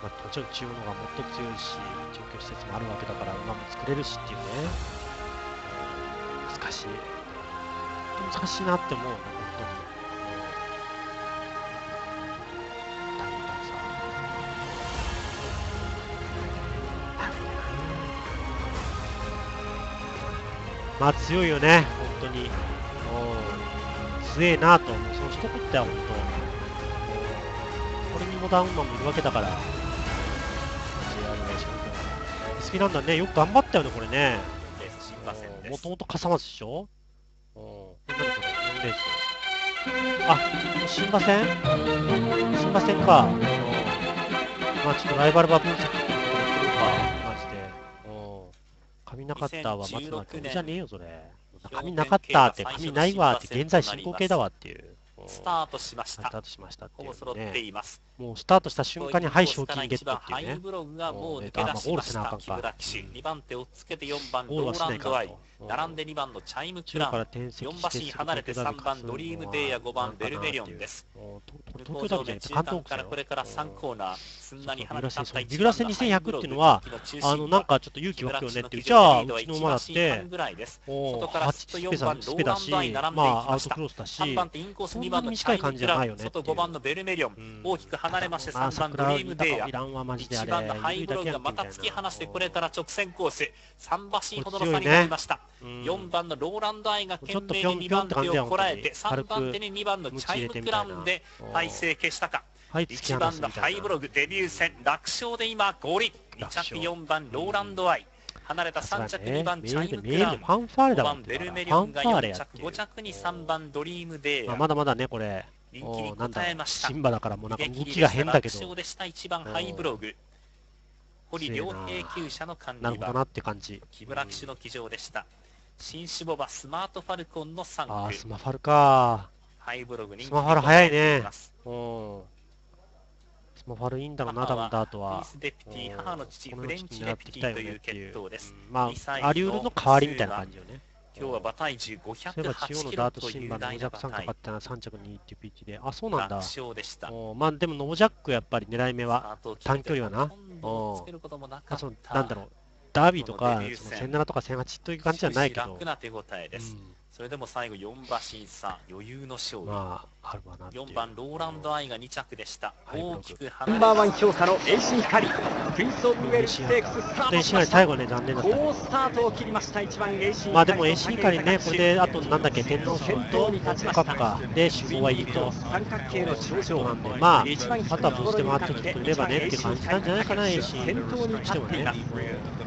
まあ、もちろん中央の方がもっと強いし、調教施設もあるわけだから馬も作れるしっていうね、難しい、難しいなって思うね、本当に。まあ強いよね、本当に。強えなと思う、その一言は本当。これにもダウンマンもいるわけだから。スピランダーね、よく頑張ったよね、これね。もともと笠松でしょ。うん、何これ、よんレース。あ、新馬戦、新馬戦か。まあちょっとライバル馬分析ってことか、マジで。髪なかったわ、松永君じゃねえよ、それ。髪なかったって、髪ないわって、現在進行形だわっていう。スタートしました。スタートしましたっていうね。もうスタートした瞬間にはい賞金ゲットっていうね。もうね、あ、まあゴールしなあかんか。にばん手をつけてよんばんローランドアイ、並んでにばんのチャイムクラン、よんばしに離れてさんばんドリームデイやごばんベルベリオンです。東京で中間からこれからさんコーナー、すんなに離れたビグラセにせんひゃくっていうのはあのなんかちょっと勇気湧くよねっていう。じゃあうちの馬だって、外からスペダスペダし、まあアウトクロスだし。にばんの近い感じじゃないよね。外ごばんのベルメリオン、大きく離れましてさんばんドリームデイヤ、いちばんのハイブログがまた突き放してこれから直線コース、さんばしほどの差になりました。よんばんのローランドアイが懸命ににばん手をこらえて、さんばん手ににばんのチャイムクラウンで体勢消したか。いちばんのハイブログデビュー戦楽勝で今合輪。に着よんばんローランドアイ。離れたさん着にばんチャイムクラウン、ごばんベルメリオンがよん着、ご着にさんばんドリームデー、まだまだねこれ人気に応えました。シンバだからもうなんか動きが変だけど、楽勝でした。いちばんハイブログ堀良平厩舎の管理馬、木村騎手の騎乗でした。新種ボバスマートファルコンのさん区、あスマファルか、ハイブログにスマファル早いね。もう悪いんだろうな、多分ダートは。母の父、フレンチデピティという決闘です。まあ、アリウルの代わりみたいな感じよね。今日は馬体重ごひゃくはちキロという大馬がかかったな、さん着にっていうピッチで。あ、そうなんだ。まあ、でもノボジャックやっぱり狙い目は、短距離はな。なんだろう、ダービーとか、せんななとかせんはちという感じじゃないけど。それでも最後よんばん審査余裕の勝利。よんばんローランドアイがに着でした。大きくナンバーワン強化のエイシンハリ、プリンスオブウェルステークススタートしました。最後ね残念だった。好スタートを切りました。いちばんエイシンハリ。まあでもエイシンハリねこれであとなんだっけ天皇賞とカップかで主導は入りと三角形の象徴なんで、まああとはどうして回ってきてくれればねって感じなんじゃないかな。エイシン先頭に立っています。デ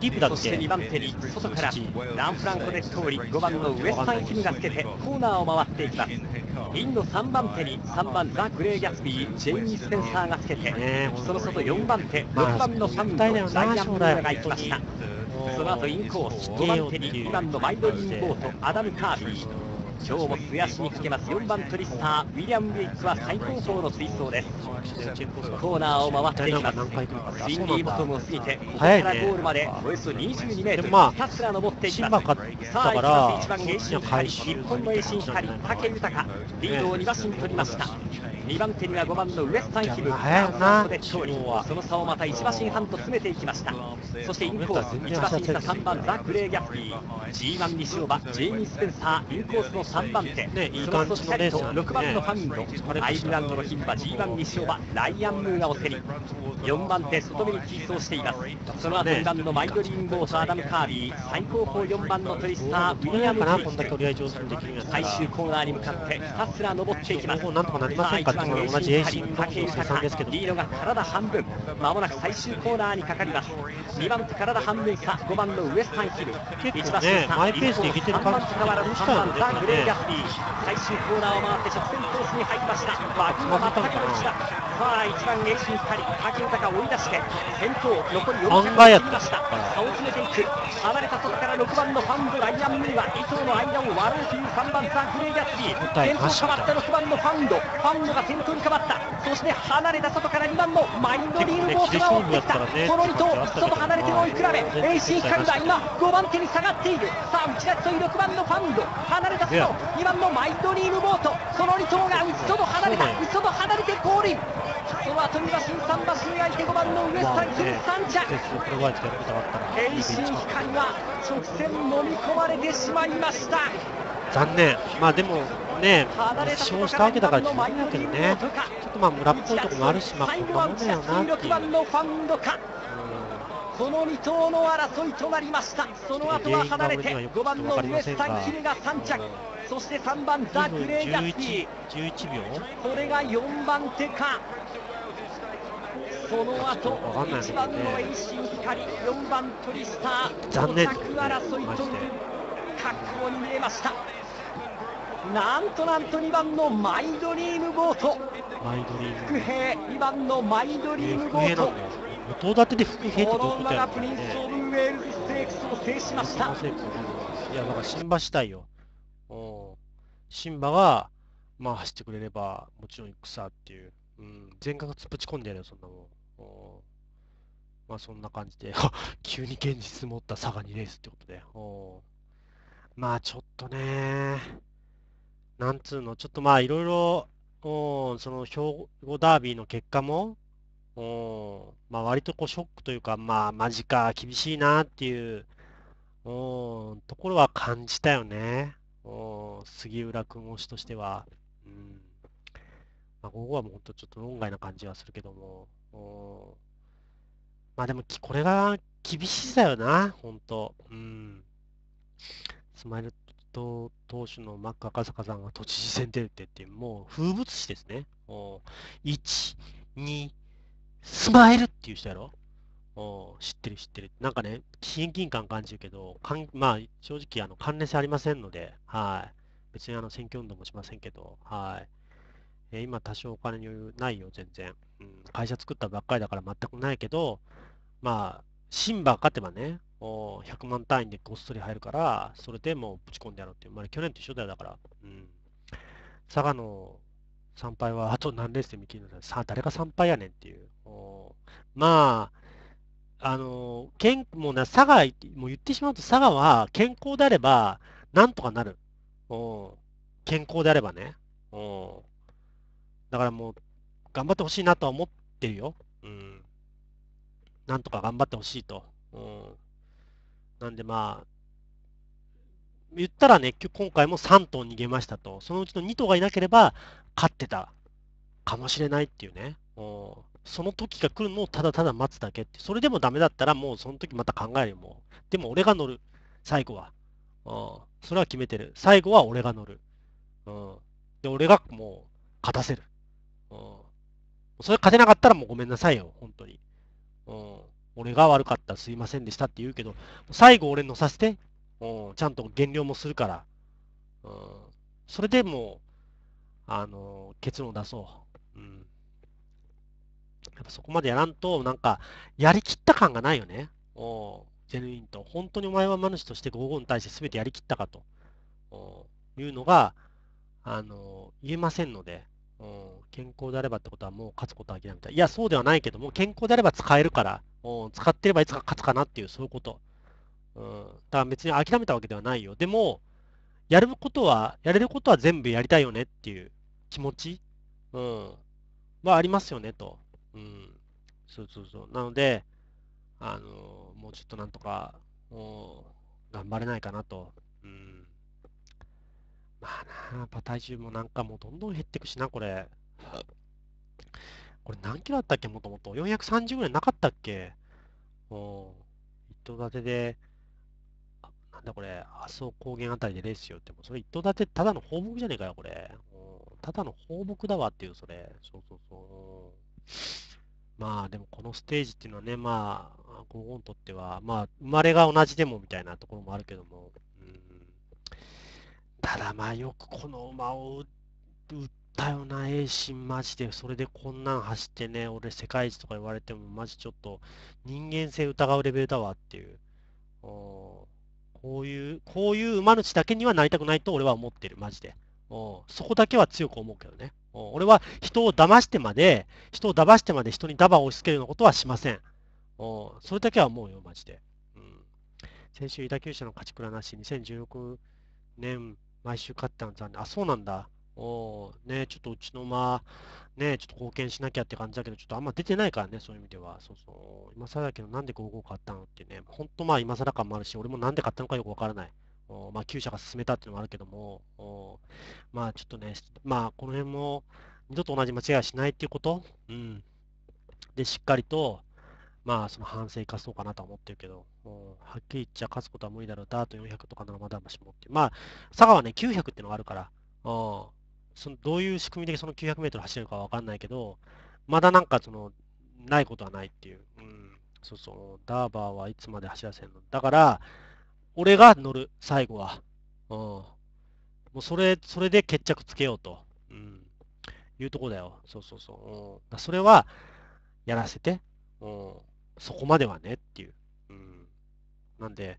ィープだって。そしてにばん手に外からランフランコで通りごばんのウエスタンキムがつけてコーナーを回っていきます。インのさんばん手にさんばんザ・グレー・ギャツビー、ジェイミー・スペンサーがつけて、その外よんばん手、ろくばんのサンダイのダイヤモンドが行きました。その後インコース、ごばん手ににばんのマイドリーンボート、アダム・カービー。今日も素足にかけますよんばんトリスター、ウィリアム・ウィリッツは最高峰の追走です。コーナーを回っていきます。シンディーボトムを過ぎて、ここからゴールまでおよそにじゅうにメートル、ひたすら登っていきます。さあ、いちばんエイシンハリ、日本のエイシンハリ、武豊、リードをにばしに取りました。にばん手にはごばんのウエスタンヒム、その差をまたいちばしはんと詰めていきました。そしてインコース、いちばし差さんばんザ・グレー・ギャフィー、ジーワン 西尾馬、ジェイミー・スペンサー、インコースのさんばん手、その外左とろくばんのファミンド、アイルランドの牝馬、ジーワン 西尾馬、ライアン・ムーアを手に、よんばん手、外目に追走しています。その後にばんのマイドリーンボート、アダム・カービー、最高峰よんばんのトリスター、ウィリアム・ウィリッツ、最終コーナーに向かってひたすら登っていきます。かっても同じ泳心さんですけど、リードが体半分、まもなく最終コーナーにかかります。にばん手体半分差、ごばんのウエスタンヒル、いちばん手差、マイペースでいけてる感じがあるんですかね。ザ・グレイ・ギャツビー、最終コーナーを回って直線コースに入りました。バグは全くの一だ。さあいちばん泳心ふたり、柿豊追い出して先頭残りよんひゃくメートルを切りました。差を詰めていく。離れた外からろくばんのファンドライアン・ムーはに頭の間を割ろうというさんばんザ・グレイ・ギャツビー、先頭変わったろくばんのファンド、ファンドが先頭に変わった。そして離れた外からにばんのマインドリールボートが追ってきた。そのに頭、外離れて追い比べ、エイシーカルが今ごばん手に下がっている。さあ打ち出しというろくばんのファンド、離れた外にばんのマインドリールボート、そのに頭が内外離れた、内外離れてゴールイン。その後には新三馬身相手ごばんのウエスタンヒルさん着。エイシーカルは直線飲み込まれてしまいました。残念。まあでもね、負傷したわけだから自分だけどね、ちょっとまあ村っぽいところもあるし、まあこんなもんだよなっていう。このに頭の争いとなりました。その後は離れてごばんのウエスタンヒルがさん着、そしてさんばんザ・グレイ・ギャツビー、これがよんばん手か。その後いちばんのエイシン光、よんばんトリスター、ご着争いという格好に見えました。なんとなんとにばんのマイドリームボート、伏兵にばんのマイドリームボート、この馬がプリンス・オブ・ウェールズ・ステークスを制しました。いや、だから新馬主体よ。新馬が、まあ、走ってくれれば、もちろん戦っていう、うん、全額突っぶち込んでやるよ、そんなもん。まあ、そんな感じで、急に現実持った差がにレースってことで、まあ、ちょっとね。なんつうの、ちょっとまあいろいろ、その兵庫ダービーの結果も、まあ割とこうショックというか、まあマジか、厳しいなっていうところは感じたよね。杉浦君推しとしては。うんまあ、ここはもう本当ちょっと論外な感じはするけども。まあでも、これが厳しさよな、本当。うん、スマイルと当主のマック赤坂さんが都知事選出るってって、もう風物詩ですね。いち、に、スマイルっていう人やろ知ってる知ってる。なんかね、親近感感じるけど、かんまあ、正直あの関連性ありませんので、はい別にあの選挙運動もしませんけど、はいえー、今多少お金に余裕ないよ、全然、うん。会社作ったばっかりだから全くないけど、まあ、シンバ勝てばね、ひゃくまん単位でごっそり入るから、それでもうぶち込んでやろうっていう、まあ、去年と一緒だよだから、うん、佐賀の参拝はあと何レースで見切るのさあ、誰が参拝やねんっていう、まあ、あの健もうな佐賀、もう言ってしまうと、佐賀は健康であればなんとかなる、健康であればね、だからもう頑張ってほしいなとは思ってるよ、うん、なんとか頑張ってほしいと。なんでまあ、言ったらね、今回もさん頭逃げましたと、そのうちのに頭がいなければ勝ってたかもしれないっていうね、その時が来るのをただただ待つだけって、それでもダメだったらもうその時また考えるよ、もう。でも俺が乗る、最後は。それは決めてる。最後は俺が乗る。で、俺がもう勝たせる。それ勝てなかったらもうごめんなさいよ、本当に。俺が悪かった、すいませんでしたって言うけど、最後俺乗させて、うん、ちゃんと減量もするから、うん、それでもう、あのー、結論出そう、うん。やっぱそこまでやらんと、なんか、やりきった感がないよね、ジェヌインと。本当にお前は馬主としてごーごーに対して全てやりきったかというのが、あのー、言えませんので、うん、健康であればってことはもう勝つことは諦めたい。いや、そうではないけども、健康であれば使えるから。使ってればいつか勝つかなっていう、そういうこと。うん。だから別に諦めたわけではないよ。でも、やることは、やれることは全部やりたいよねっていう気持ち、うん、はありますよねと。うん。そうそうそう。なので、あのー、もうちょっとなんとか、頑張れないかなと。うん。まあな、やっぱ体重もなんかもうどんどん減ってくしな、これ。これ何キロあったっけもともと。よんひゃくさんじゅうぐらいなかったっけもう、一頭立てで、なんだこれ、阿蘇高原あたりでレースしようって、もうそれ一頭立てただの放牧じゃねえかよ、これ。ただの放牧だわっていう、それ。そうそうそう。まあ、でもこのステージっていうのはね、まあ、ゴーゴーにとっては、まあ、生まれが同じでもみたいなところもあるけども、うん、ただまあ、よくこの馬を打ったよな、栄心、マジで、それでこんなん走ってね、俺、世界一とか言われても、マジちょっと、人間性疑うレベルだわっていう。おこういう、こういう馬主だけにはなりたくないと俺は思ってる、マジで。おそこだけは強く思うけどね。お俺は人を騙してまで、人を騙してまで人にダバを押し付けるようなことはしません。おそれだけは思うよ、マジで。うん、先週、伊田厩舎の勝ちくらなし、にせんじゅうろくねん、毎週勝ったの残念。あ、そうなんだ。おね、ちょっとうちの馬、ね、ちょっと貢献しなきゃって感じだけど、ちょっとあんま出てないからね、そういう意味では。そうそう。今更だけど、なんでごじゅうご買ったのってね、ほんとまあ今更感もあるし、俺もなんで買ったのかよくわからない。おまあ、厩舎が進めたっていうのもあるけども、おまあちょっとね、まあこの辺も二度と同じ間違いはしないっていうこと、うん、で、しっかりと、まあその反省生かそうかなとは思ってるけど、もうはっきり言っちゃ勝つことは無理だろう、ダートよんひゃくとかならまだましもって。まあ、佐賀はね、きゅうひゃくっていうのがあるから、おそのどういう仕組みでそのきゅうひゃくメートル走れるかは分かんないけど、まだなんかその、ないことはないっていう。うん。そうそう。ダーバーはいつまで走らせるのだから、俺が乗る、最後は。うん。もうそれ、それで決着つけようと。うん。いうとこだよ。そうそうそう。うん、それは、やらせて。うん。そこまではねっていう。うん。なんで、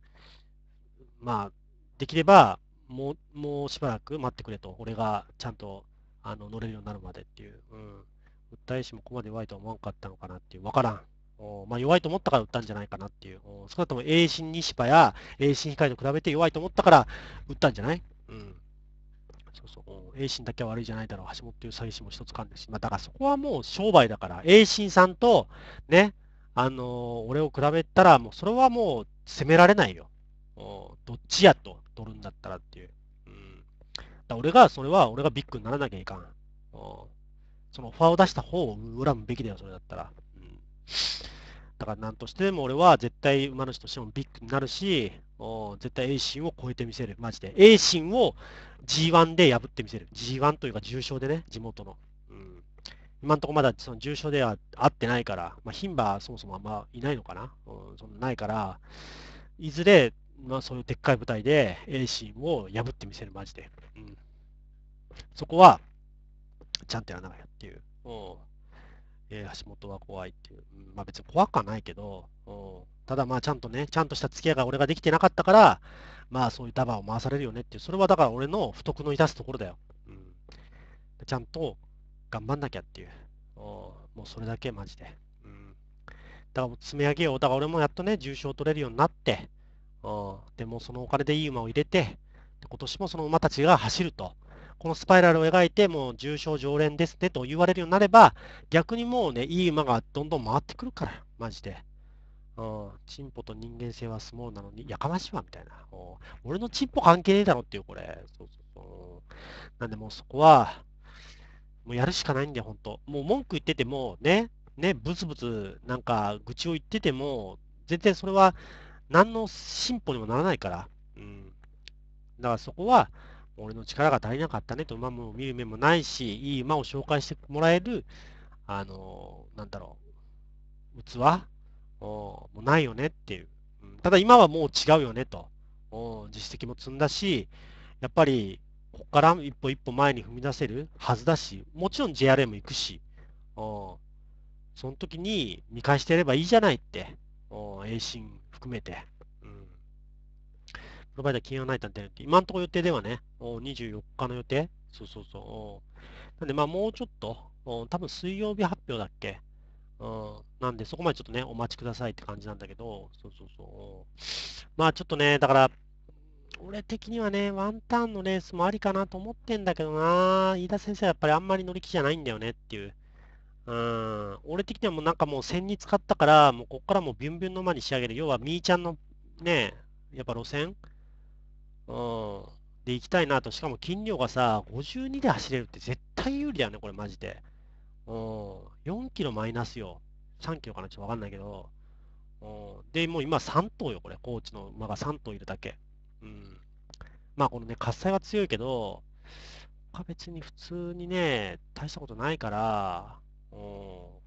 まあ、できれば、もう、もうしばらく待ってくれと、俺がちゃんとあの乗れるようになるまでっていう、うん、訴え師もここまで弱いとは思わんかったのかなっていう、分からん、おまあ、弱いと思ったから打ったんじゃないかなっていう、お少なくとも栄心西馬や栄心光と比べて弱いと思ったから打ったんじゃない、うん、そうそう、栄心だけは悪いじゃないだろう、橋本という詐欺師も一つかんですし、まあ、だからそこはもう商売だから、栄心さんとね、あのー、俺を比べたら、もうそれはもう責められないよ。おどっちやと、取るんだったらっていう。うん、だ俺が、それは俺がビッグにならなきゃいかん。おそのオファーを出した方を恨むべきだよ、それだったら。うん、だから何としてでも俺は絶対馬主としてもビッグになるし、お絶対 A 心を超えてみせる、マジで。A 心を ジーワン で破ってみせる。ジーワン というか重賞でね、地元の。うん、今のところまだその重賞では合ってないから、まあ、牝馬はそもそもあんまいないのかな、うん、そんなないから、いずれ、まあそういうでっかい舞台で、栄心を破ってみせる、マジで。うん、そこは、ちゃんとやらなきゃっていう。おうえー、橋本は怖いっていう。うん、まあ別に怖くはないけど、おただまあちゃんとね、ちゃんとした付き合いが俺ができてなかったから、まあそういうダバを回されるよねっていう。それはだから俺の不徳の致すところだよ。うん、ちゃんと頑張んなきゃっていう。おうもうそれだけ、マジで。うん、だからもう積み上げよう。だから俺もやっとね、重賞取れるようになって、でもそのお金でいい馬を入れて、今年もその馬たちが走ると、このスパイラルを描いて、もう重賞常連ですねと言われるようになれば、逆にもうね、いい馬がどんどん回ってくるから、マジで。チンポと人間性はスモールなのに、やかましいわみたいな。俺のチンポ関係ねえだろっていう、これ。そうそうそうなんで、もうそこは、もうやるしかないんだよ、ほんと。もう文句言ってても、ね、ね、ブツブツなんか愚痴を言ってても、全然それは、何の進歩にもならないから。うん。だからそこは、俺の力が足りなかったねと、馬も見る目もないし、いい馬を紹介してもらえる、あのー、なんだろう、器もうないよねっていう。うん、ただ今はもう違うよねと。実績も積んだし、やっぱり、ここから一歩一歩前に踏み出せるはずだし、もちろん ジェイアールエム 行くし、その時に見返してやればいいじゃないって。栄心含めて、うん、プロバイダー金曜ナイターって、今のところ予定ではね、にじゅうよっかの予定、そうそうそう、なんで、まあもうちょっと、多分水曜日発表だっけ、うん、なんで、そこまでちょっとね、お待ちくださいって感じなんだけど、そうそうそう、まあちょっとね、だから、俺的にはね、ワンターンのレースもありかなと思ってんだけどな、飯田先生はやっぱりあんまり乗り気じゃないんだよねっていう。うん、俺的にはもうなんかもう線に使ったから、もうここからもうビュンビュンの馬に仕上げる。要はみーちゃんのね、やっぱ路線、うん、で行きたいなと。しかも筋量がさ、ごじゅうにで走れるって絶対有利だよね、これマジで。うん、よんキロマイナスよ。さんキロかなちょっとわかんないけど。うん、で、もう今さん頭よ、これ。コーチの馬がさん頭いるだけ。うん、まあこのね、喝采は強いけど、他別に普通にね、大したことないから、うん、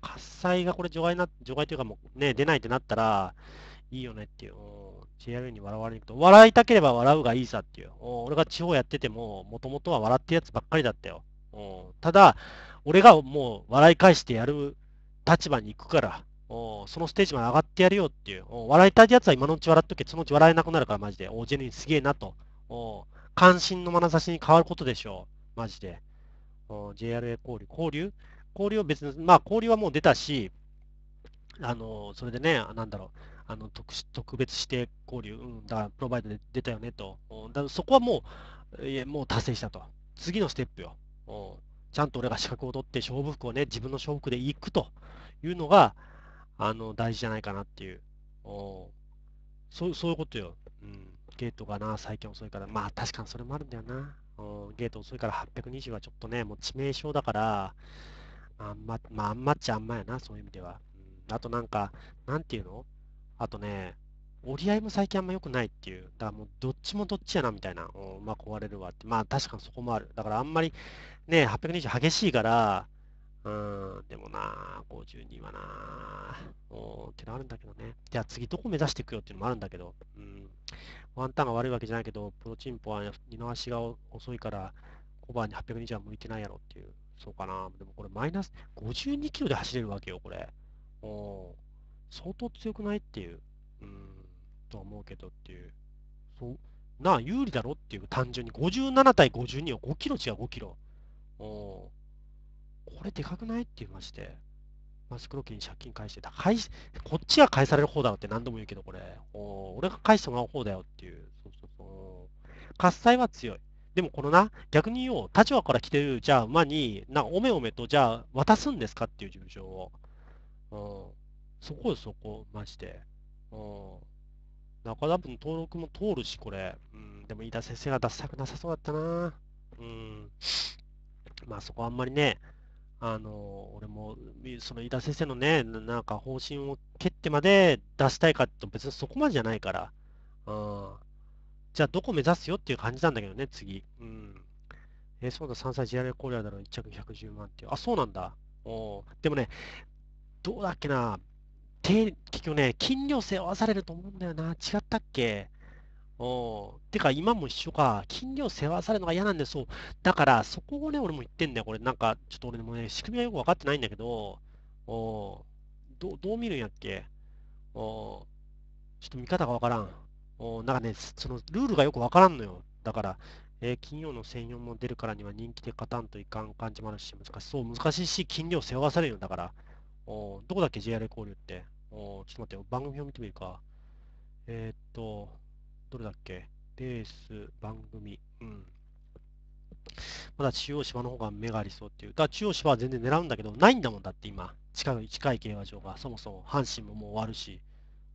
喝采がこれ除外な、除外というかもうね、出ないってなったら、いいよねっていう。ジェイアール に笑われると。笑いたければ笑うがいいさっていう。俺が地方やってても、もともとは笑ってるやつばっかりだったよ。ただ、俺がもう笑い返してやる立場に行くから、そのステージまで上がってやるよっていう。笑いたいやつは今のうち笑っとけ、そのうち笑えなくなるからマジで。おジェニーすげえなと。関心の眼差しに変わることでしょう。マジで。ジェイアールエー 交流。交流交流は別に、まあ交流はもう出たし、あの、それでね、なんだろう。あの 特, 特別指定交流、うん、だからプロバイドで出たよねと、うん、だそこはもう、いやもう達成したと、次のステップよ、うん、ちゃんと俺が資格を取って、勝負服をね、自分の勝負服で行くというのがあの大事じゃないかなっていう、うん、そ, そういうことよ、うん、ゲートがな、最近遅いから、まあ確かにそれもあるんだよな、うん、ゲート遅いからはっぴゃくにじゅうはちょっとね、もう致命傷だから、あんま、まあ、あんまっちゃあんまやな、そういう意味では。うん、あとなんか、なんていうのあとね、折り合いも最近あんま良くないっていう。だからもうどっちもどっちやなみたいな。うん、まあ壊れるわって。まあ確かにそこもある。だからあんまりね、はっぴゃくにじゅう激しいから、うん、でもなぁ、ごじゅうにはなぁ、うん、ってのあるんだけどね。じゃあ次どこ目指していくよっていうのもあるんだけど、うん、ワンタンが悪いわけじゃないけど、プロチンポは二の足が遅いから、コバにはっぴゃくにじゅうは向いてないやろっていう。そうかなぁ。でもこれマイナスごじゅうにキロで走れるわけよ、これ。うん相当強くないっていう、うん、と思うけどっていう。そうなあ、有利だろっていう、単純に。ごじゅうなな対ごじゅうにをごキロ違う、ごキロ。おこれでかくないって言いまして。マスクロキに借金返してた。返し、こっちが返される方だろって何度も言うけど、これ。お俺が返してもらう方だよっていう。そうそうそう。喝采は強い。でもこのな、逆に言おう、立場から来てる、じゃあ馬に、な、おめおめと、じゃあ渡すんですかっていう事務所を。うんそこよ、そこ、マジで。うん。中田部の登録も通るし、これ。うん。でも、飯田先生が出したくなさそうだったな。うん。まあ、そこはあんまりね、あの、俺も、その飯田先生のね、なんか方針を蹴ってまで出したいかと、別にそこまでじゃないから。うん。じゃあ、どこ目指すよっていう感じなんだけどね、次。うん。えー、そうだ、さんさい ジェイアールエー コーリアだろ、いっちゃくひゃくじゅうまんっていう。あ、そうなんだ。おでもね、どうだっけな。結局ね、金量背負わされると思うんだよな。違ったっけおてか、今も一緒か。金量背負わされるのが嫌なんで、そう。だから、そこをね、俺も言ってんだよ。これ、なんか、ちょっと俺もね、仕組みはよく分かってないんだけど、お ど, どう見るんやっけおちょっと見方が分からん。おなんかね、そのルールがよく分からんのよ。だから、えー、金曜のせんよんも出るからには人気で勝たんといかん感じもあるし、難しそう、難しいし、金量背負わされるよ。だから、おどこだっけ ジェイアール 交流って。おちょっと待って、番組を見てみるか。えー、っと、どれだっけベース、番組。うん。まだ中央芝の方が目がありそうっていう。だから中央芝は全然狙うんだけど、ないんだもんだって今。近い、近い競馬場が。そもそも阪神ももう終わるし。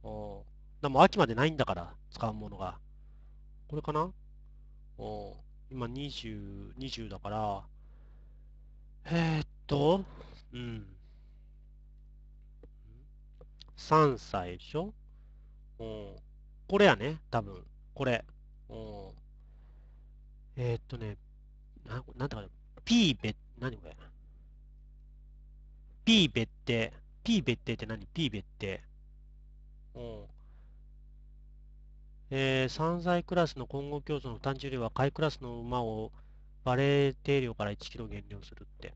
おでも秋までないんだから、使うものが。これかなお今にじゅう、にじゅうだから。えー、っと、うん。さんさいでしょ、うん、これやね、多分これ。うん、えー、っとね、な、なんだかね、P べ、何これ ?P べって、P べってって何 ?P べって。うんえー、さんさいクラスの混合競争の単純量は、下位クラスの馬をバレー定量からいちキロ減量するって。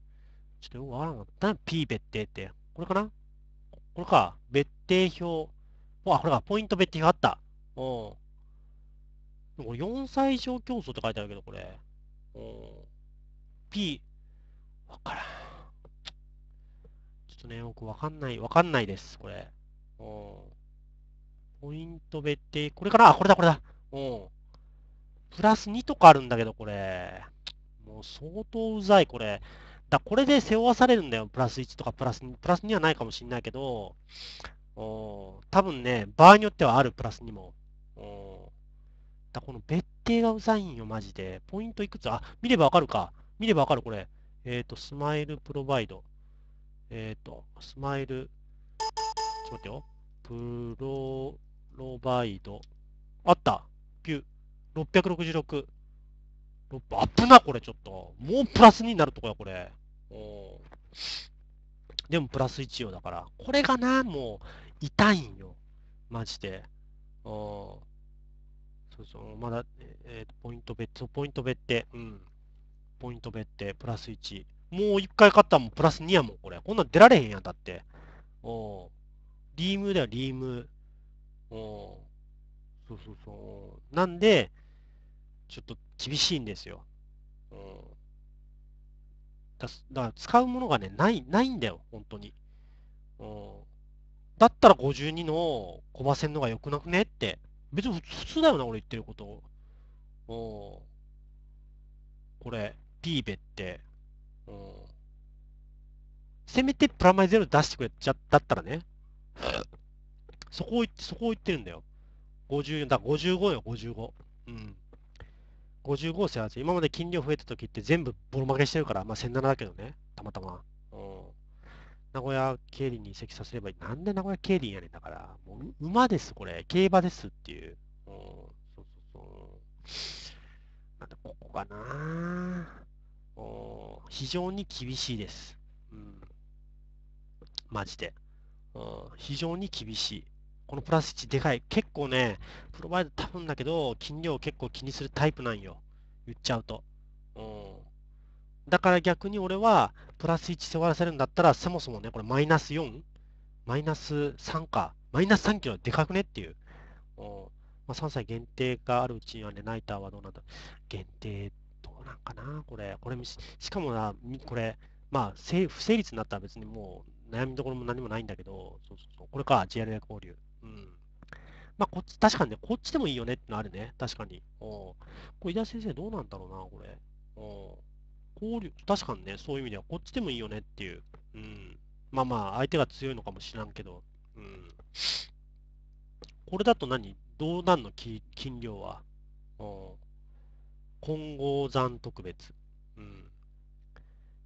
ちょっとよくわからなかった。P べってって、これかなこれか、別定表。あ、これか、ポイント別定表あった。うん。よんさい以上競争って書いてあるけど、これ。うん。P。わからん。ちょっとね、僕わかんない、わかんないです、これ。うん。ポイント別定、これかなあ、これだ、これだ。うん。プラスにとかあるんだけど、これ。もう相当うざい、これ。だこれで背負わされるんだよ。プラスいちとかプラスに。プラスにはないかもしれないけど、お多分ね、場合によってはある、プラスにも。おだこの別定がうざいんよ、マジで。ポイントいくつあ、見ればわかるか。見ればわかる、これ。えっ、ー、と、スマイルプロバイド。えっ、ー、と、スマイル、ちょっと待ってよ。プロ、ロバイド。あった。きゅう、ろっぴゃくろくじゅうろく。ロッパ、危な、これちょっと。もうプラスになるとこや、これ。おでもプラスいちよ、だから。これがな、もう、痛いんよ。マジで。おそうそう、まだ、えー、ポイントベット、ポイントベット、うん。ポイントベット、プラスいち。もう一回勝ったらもうプラスにやもん、これ。こんなん出られへんやん、だって。おリームだよ、リーム。おそうそうそう。なんで、ちょっと厳しいんですよ。うん、だ, だから使うものがね、ない、ないんだよ、本当に。うん、だったらごじゅうにの小馬戦のが良くなくねって。別に普通だよな、俺言ってること。うん、これ、ピーベって、うん。せめてプラマイゼロ出してくれちゃだったらね。そこを言って、そこを言ってるんだよ。ごじゅうよん、だからごじゅうごよ、ごじゅうご。うん。ごじゅうご、せんはち。今まで金量増えた時って全部ボロ負けしてるから、まあ、せんななだけどね、たまたま。うん。名古屋競輪に移籍させればいい。なんで名古屋競輪やねんだから。もう馬です、これ。競馬ですっていう。うん。そうそうそう。なんで、ここかなぁ。うん。非常に厳しいです。うん。マジで。うん。非常に厳しい。このプラスいちでかい。結構ね、プロバイド多分だけど、金量結構気にするタイプなんよ。言っちゃうと。うん。だから逆に俺は、プラスいち背負わせるんだったら、そもそもね、これマイナス よん? マイナスさんか。マイナスさんキロでかくねっていう。うん。まあ、さんさい限定があるうちにはね、ナイターはどうなんだ限定、どうなんかなこれ。これ、しかもな、これ、まあ、不成立になったら別にもう、悩みどころも何もないんだけど、そうそうそうこれか、ジェイアールエー 交流。うん、まあ、こっち、確かにね、こっちでもいいよねってのあるね。確かに。おこれ、井田先生どうなんだろうな、これ。お交流、確かにね、そういう意味では、こっちでもいいよねっていう。うん。まあまあ、相手が強いのかもしらんけど。うん。これだと何どうなんの金量は。お金剛山特別。うん。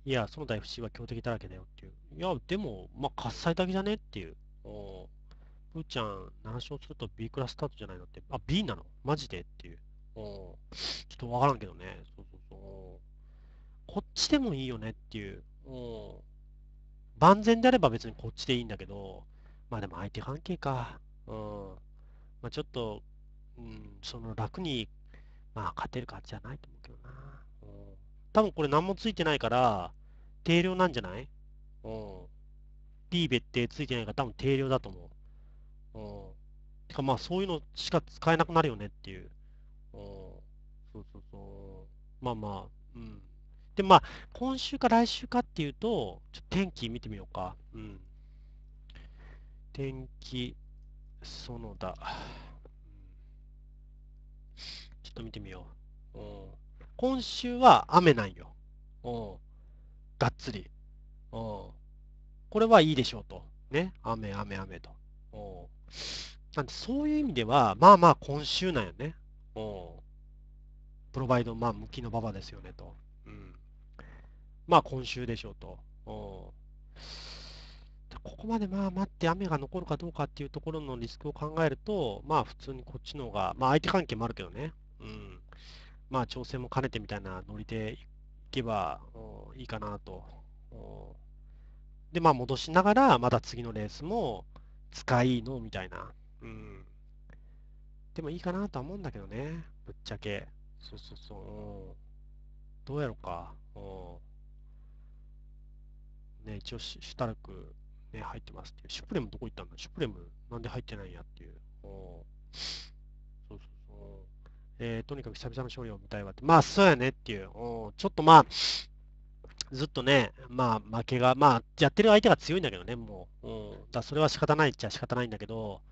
いや、その大 エフシー は強敵だらけだよっていう。いや、でも、まあ、喝采だけじゃねっていう。おふーちゃん、なな勝すると ビー クラススタートじゃないのって。あ、ビー なのマジでっていう。うん。ちょっとわからんけどね。そうそうそう。こっちでもいいよねっていう。うん。万全であれば別にこっちでいいんだけど、まあでも相手関係か。うん。まあちょっと、うん、その楽に、まあ勝てる感じじゃないと思うけどな。うん。多分これ何もついてないから、定量なんじゃないうん。B 別定ついてないから多分定量だと思う。うん、てかまあそういうのしか使えなくなるよねっていう。うん、そうそうそう。まあまあ。うん。でまあ今週か来週かっていうと、ちょっと天気見てみようか。うん。天気、園田。ちょっと見てみよう。うん、今週は雨なんよ。うん、がっつり。うん、これはいいでしょうと。ね。雨、雨、雨と。おなんでそういう意味では、まあまあ今週なんよね。おプロバイド、まあ、向きの馬場ですよねと。うん、まあ今週でしょうと。おここまでまあ待って雨が残るかどうかっていうところのリスクを考えると、まあ普通にこっちの方が、まあ相手関係もあるけどね。うん、まあ調整も兼ねてみたいなノリでいけばいいかなと。おで、まあ戻しながら、また次のレースも、使いのみたいな。うん。でもいいかなとは思うんだけどね。ぶっちゃけ。そうそうそう。どうやろうか。ね、一応シュタルク、ね、入ってますっていう。シュプレムどこ行ったんだシュプレムなんで入ってないんやっていう。そうそうそう。えー、とにかく久々の勝利を見たいわって。まあ、そうやねっていう。ちょっとまあ、ずっとね、まあ負けが、まあやってる相手が強いんだけどね、もう。うん、だそれは仕方ないっちゃ仕方ないんだけど、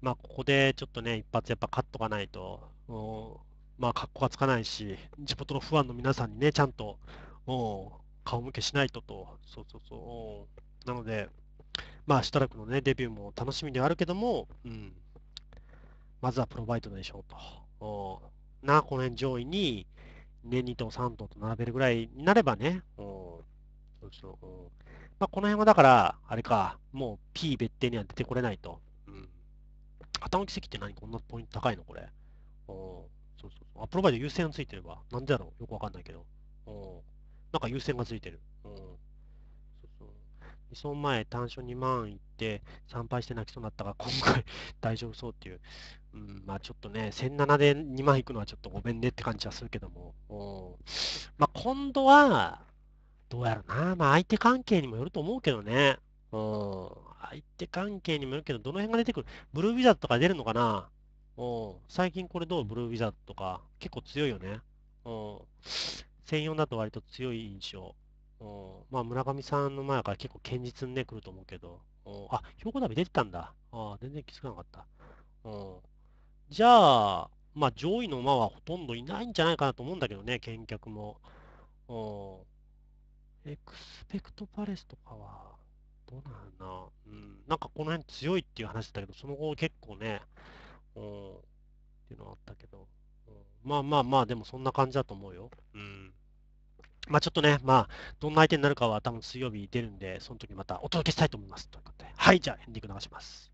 まあここでちょっとね、一発やっぱ勝っとかないと、うん、まあ格好がつかないし、地元のファンの皆さんにね、ちゃんと、うん、顔向けしないとと、そうそうそう。うん、なので、まあしばらくのね、デビューも楽しみではあるけども、うん、まずはプロバイドでしょうと。うん、な、この辺上位に、ね、に頭さん頭と並べるぐらいになればね、そうそうまあ、この辺はだから、あれか、もう P 別定には出てこれないと。うん、頭の奇跡って何こんなポイント高いのこれ。そうそうアップルバイで優先がついてれば、なんでだろうよくわかんないけど。なんか優先がついてる。その前、単勝にまんいって、参拝して泣きそうになったが、今回大丈夫そうっていう。うん、まあちょっとね、せんななでにまんいくのはちょっとごめんねって感じはするけども。まあ今度は、どうやろな。まあ相手関係にもよると思うけどね。うん。相手関係にもよるけど、どの辺が出てくるブルービザードとか出るのかな。うん。最近これどうブルービザードとか。結構強いよね。うん。せんよんだと割と強い印象。まあ村上さんの前から結構堅実にね、来ると思うけど。あ、兵庫旅出てたんだ。あ全然気づかなかった。じゃあ、まあ上位の馬はほとんどいないんじゃないかなと思うんだけどね、見客も。エクスペクトパレスとかは、どうなのかな。うん、なんかこの辺強いっていう話だけど、その後結構ね、うん、っていうのはあったけど。うん、まあまあまあ、でもそんな感じだと思うよ。うんまあちょっとね、まあ、どんな相手になるかは多分水曜日出るんで、その時またお届けしたいと思います。ということで。はい、じゃあエンディング流します。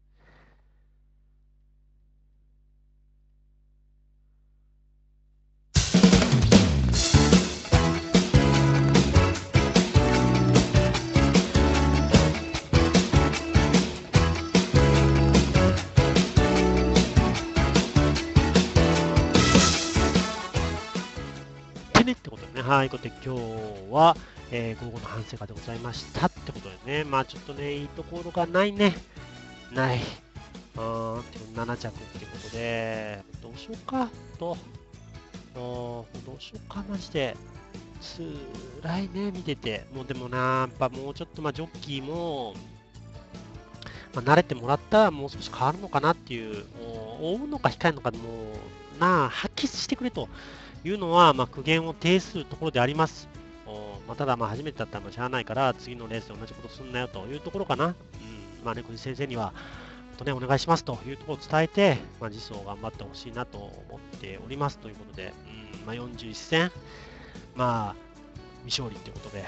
ってことでね、はい、ということで今日は、えー、午後の反省会でございましたってことでね、まあちょっとね、いいところがないね。ない。うーん、なな着ってことで、どうしようかと。どうしようか、マジで。つらいね、見てて。もうでもな、やっぱもうちょっと、まあジョッキーも、まあ、慣れてもらったらもう少し変わるのかなっていう、追うのか控えるのか、もう、なあ、発揮してくれと。いうのは、まあ、苦言を呈するところであります。まあ、ただ、まあ、初めてだったらしゃあないから、次のレースで同じことすんなよというところかな。うん、まあ、ね、久慈先生には、とね、お願いしますというところを伝えて、まあ、実装を頑張ってほしいなと思っておりますということで、うん、まあ、よんじゅういち戦、まあ、未勝利ということで、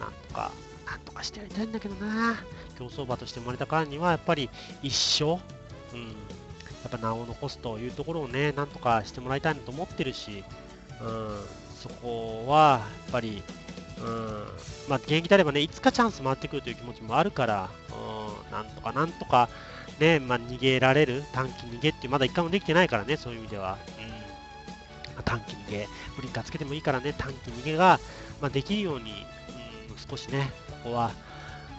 なんとか、なんとかしてやりたいんだけどな。競走馬として生まれたからには、やっぱり一勝、うんやっぱ名を残すというところをね、なんとかしてもらいたいなと思ってるし、うん、そこはやっぱり、うん、まあ、現役であればね、いつかチャンス回ってくるという気持ちもあるから、うん、なんとかなんとかね、まあ、逃げられる、短期逃げって、まだ一回もできてないからね、そういう意味では。うんまあ、短期逃げ、ブリンカーつけてもいいからね、短期逃げが、まあ、できるように、うん、少しね、ここは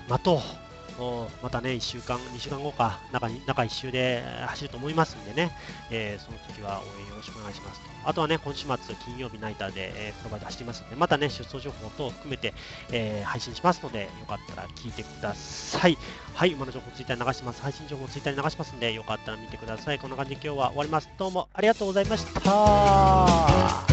待とう。またね、いっしゅうかん、にしゅうかんごか、中いっ週で走ると思いますんでね、えー、その時は応援よろしくお願いしますと。あとはね、今週末、金曜日ナイターで、えー、プロバイド走りますので、またね、出走情報等を含めて、えー、配信しますので、よかったら聞いてください。はい、馬の情報ツイッターに流します。配信情報ツイッターに流しますので、よかったら見てください。こんな感じで今日は終わります。どうもありがとうございました。